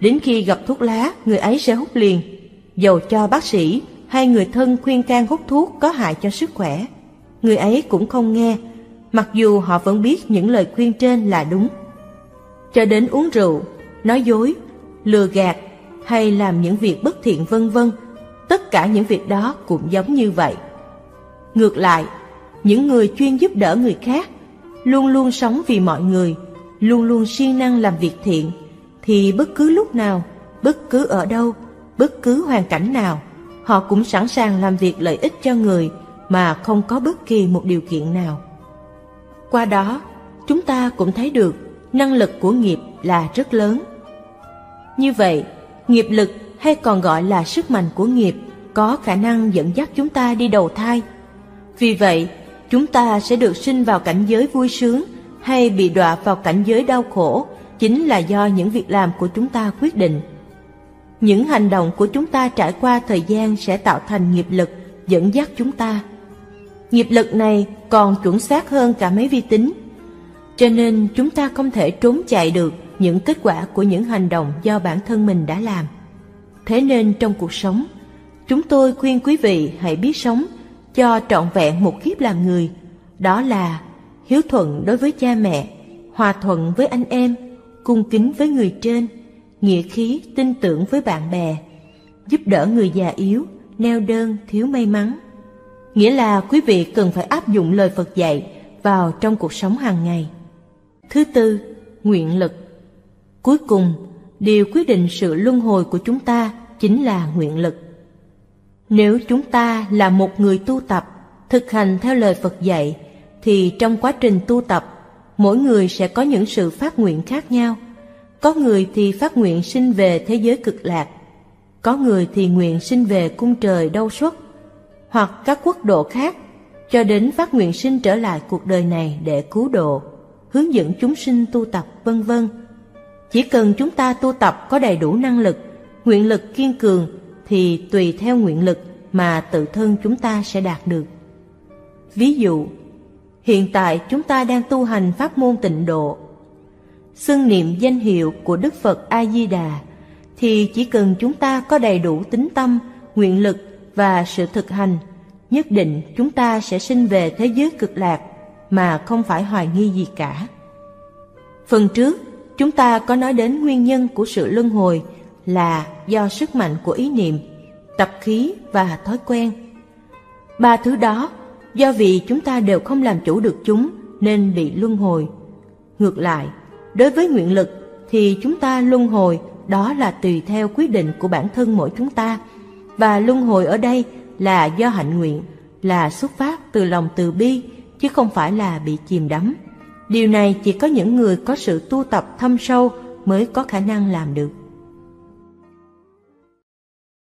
đến khi gặp thuốc lá người ấy sẽ hút liền, dầu cho bác sĩ hay người thân khuyên can hút thuốc có hại cho sức khỏe, người ấy cũng không nghe, mặc dù họ vẫn biết những lời khuyên trên là đúng. Cho đến uống rượu, nói dối, lừa gạt hay làm những việc bất thiện vân vân, tất cả những việc đó cũng giống như vậy. Ngược lại, những người chuyên giúp đỡ người khác, luôn luôn sống vì mọi người, luôn luôn siêng năng làm việc thiện, thì bất cứ lúc nào, bất cứ ở đâu, bất cứ hoàn cảnh nào, họ cũng sẵn sàng làm việc lợi ích cho người mà không có bất kỳ một điều kiện nào. Qua đó, chúng ta cũng thấy được năng lực của nghiệp là rất lớn. Như vậy, nghiệp lực hay còn gọi là sức mạnh của nghiệp có khả năng dẫn dắt chúng ta đi đầu thai. Vì vậy, chúng ta sẽ được sinh vào cảnh giới vui sướng hay bị đọa vào cảnh giới đau khổ chính là do những việc làm của chúng ta quyết định. Những hành động của chúng ta trải qua thời gian sẽ tạo thành nghiệp lực dẫn dắt chúng ta. Nghiệp lực này còn chuẩn xác hơn cả máy vi tính. Cho nên chúng ta không thể trốn chạy được những kết quả của những hành động do bản thân mình đã làm. Thế nên trong cuộc sống, chúng tôi khuyên quý vị hãy biết sống cho trọn vẹn một kiếp làm người, đó là hiếu thuận đối với cha mẹ, hòa thuận với anh em, cung kính với người trên, nghĩa khí tin tưởng với bạn bè, giúp đỡ người già yếu, neo đơn, thiếu may mắn. Nghĩa là quý vị cần phải áp dụng lời Phật dạy vào trong cuộc sống hàng ngày. Thứ tư, nguyện lực. Cuối cùng, điều quyết định sự luân hồi của chúng ta chính là nguyện lực. Nếu chúng ta là một người tu tập, thực hành theo lời Phật dạy, thì trong quá trình tu tập, mỗi người sẽ có những sự phát nguyện khác nhau. Có người thì phát nguyện sinh về thế giới cực lạc, có người thì nguyện sinh về cung trời Đâu Suất, hoặc các quốc độ khác, cho đến phát nguyện sinh trở lại cuộc đời này để cứu độ, hướng dẫn chúng sinh tu tập, vân vân. Chỉ cần chúng ta tu tập có đầy đủ năng lực, nguyện lực kiên cường, thì tùy theo nguyện lực mà tự thân chúng ta sẽ đạt được. Ví dụ, hiện tại chúng ta đang tu hành pháp môn Tịnh Độ, xưng niệm danh hiệu của Đức Phật A Di Đà, thì chỉ cần chúng ta có đầy đủ tín tâm, nguyện lực và sự thực hành, nhất định chúng ta sẽ sinh về thế giới cực lạc mà không phải hoài nghi gì cả. Phần trước, chúng ta có nói đến nguyên nhân của sự luân hồi là do sức mạnh của ý niệm, tập khí và thói quen. Ba thứ đó, do vì chúng ta đều không làm chủ được chúng nên bị luân hồi. Ngược lại, đối với nguyện lực thì chúng ta luân hồi đó là tùy theo quyết định của bản thân mỗi chúng ta, và luân hồi ở đây là do hạnh nguyện, là xuất phát từ lòng từ bi chứ không phải là bị chìm đắm. Điều này chỉ có những người có sự tu tập thâm sâu mới có khả năng làm được.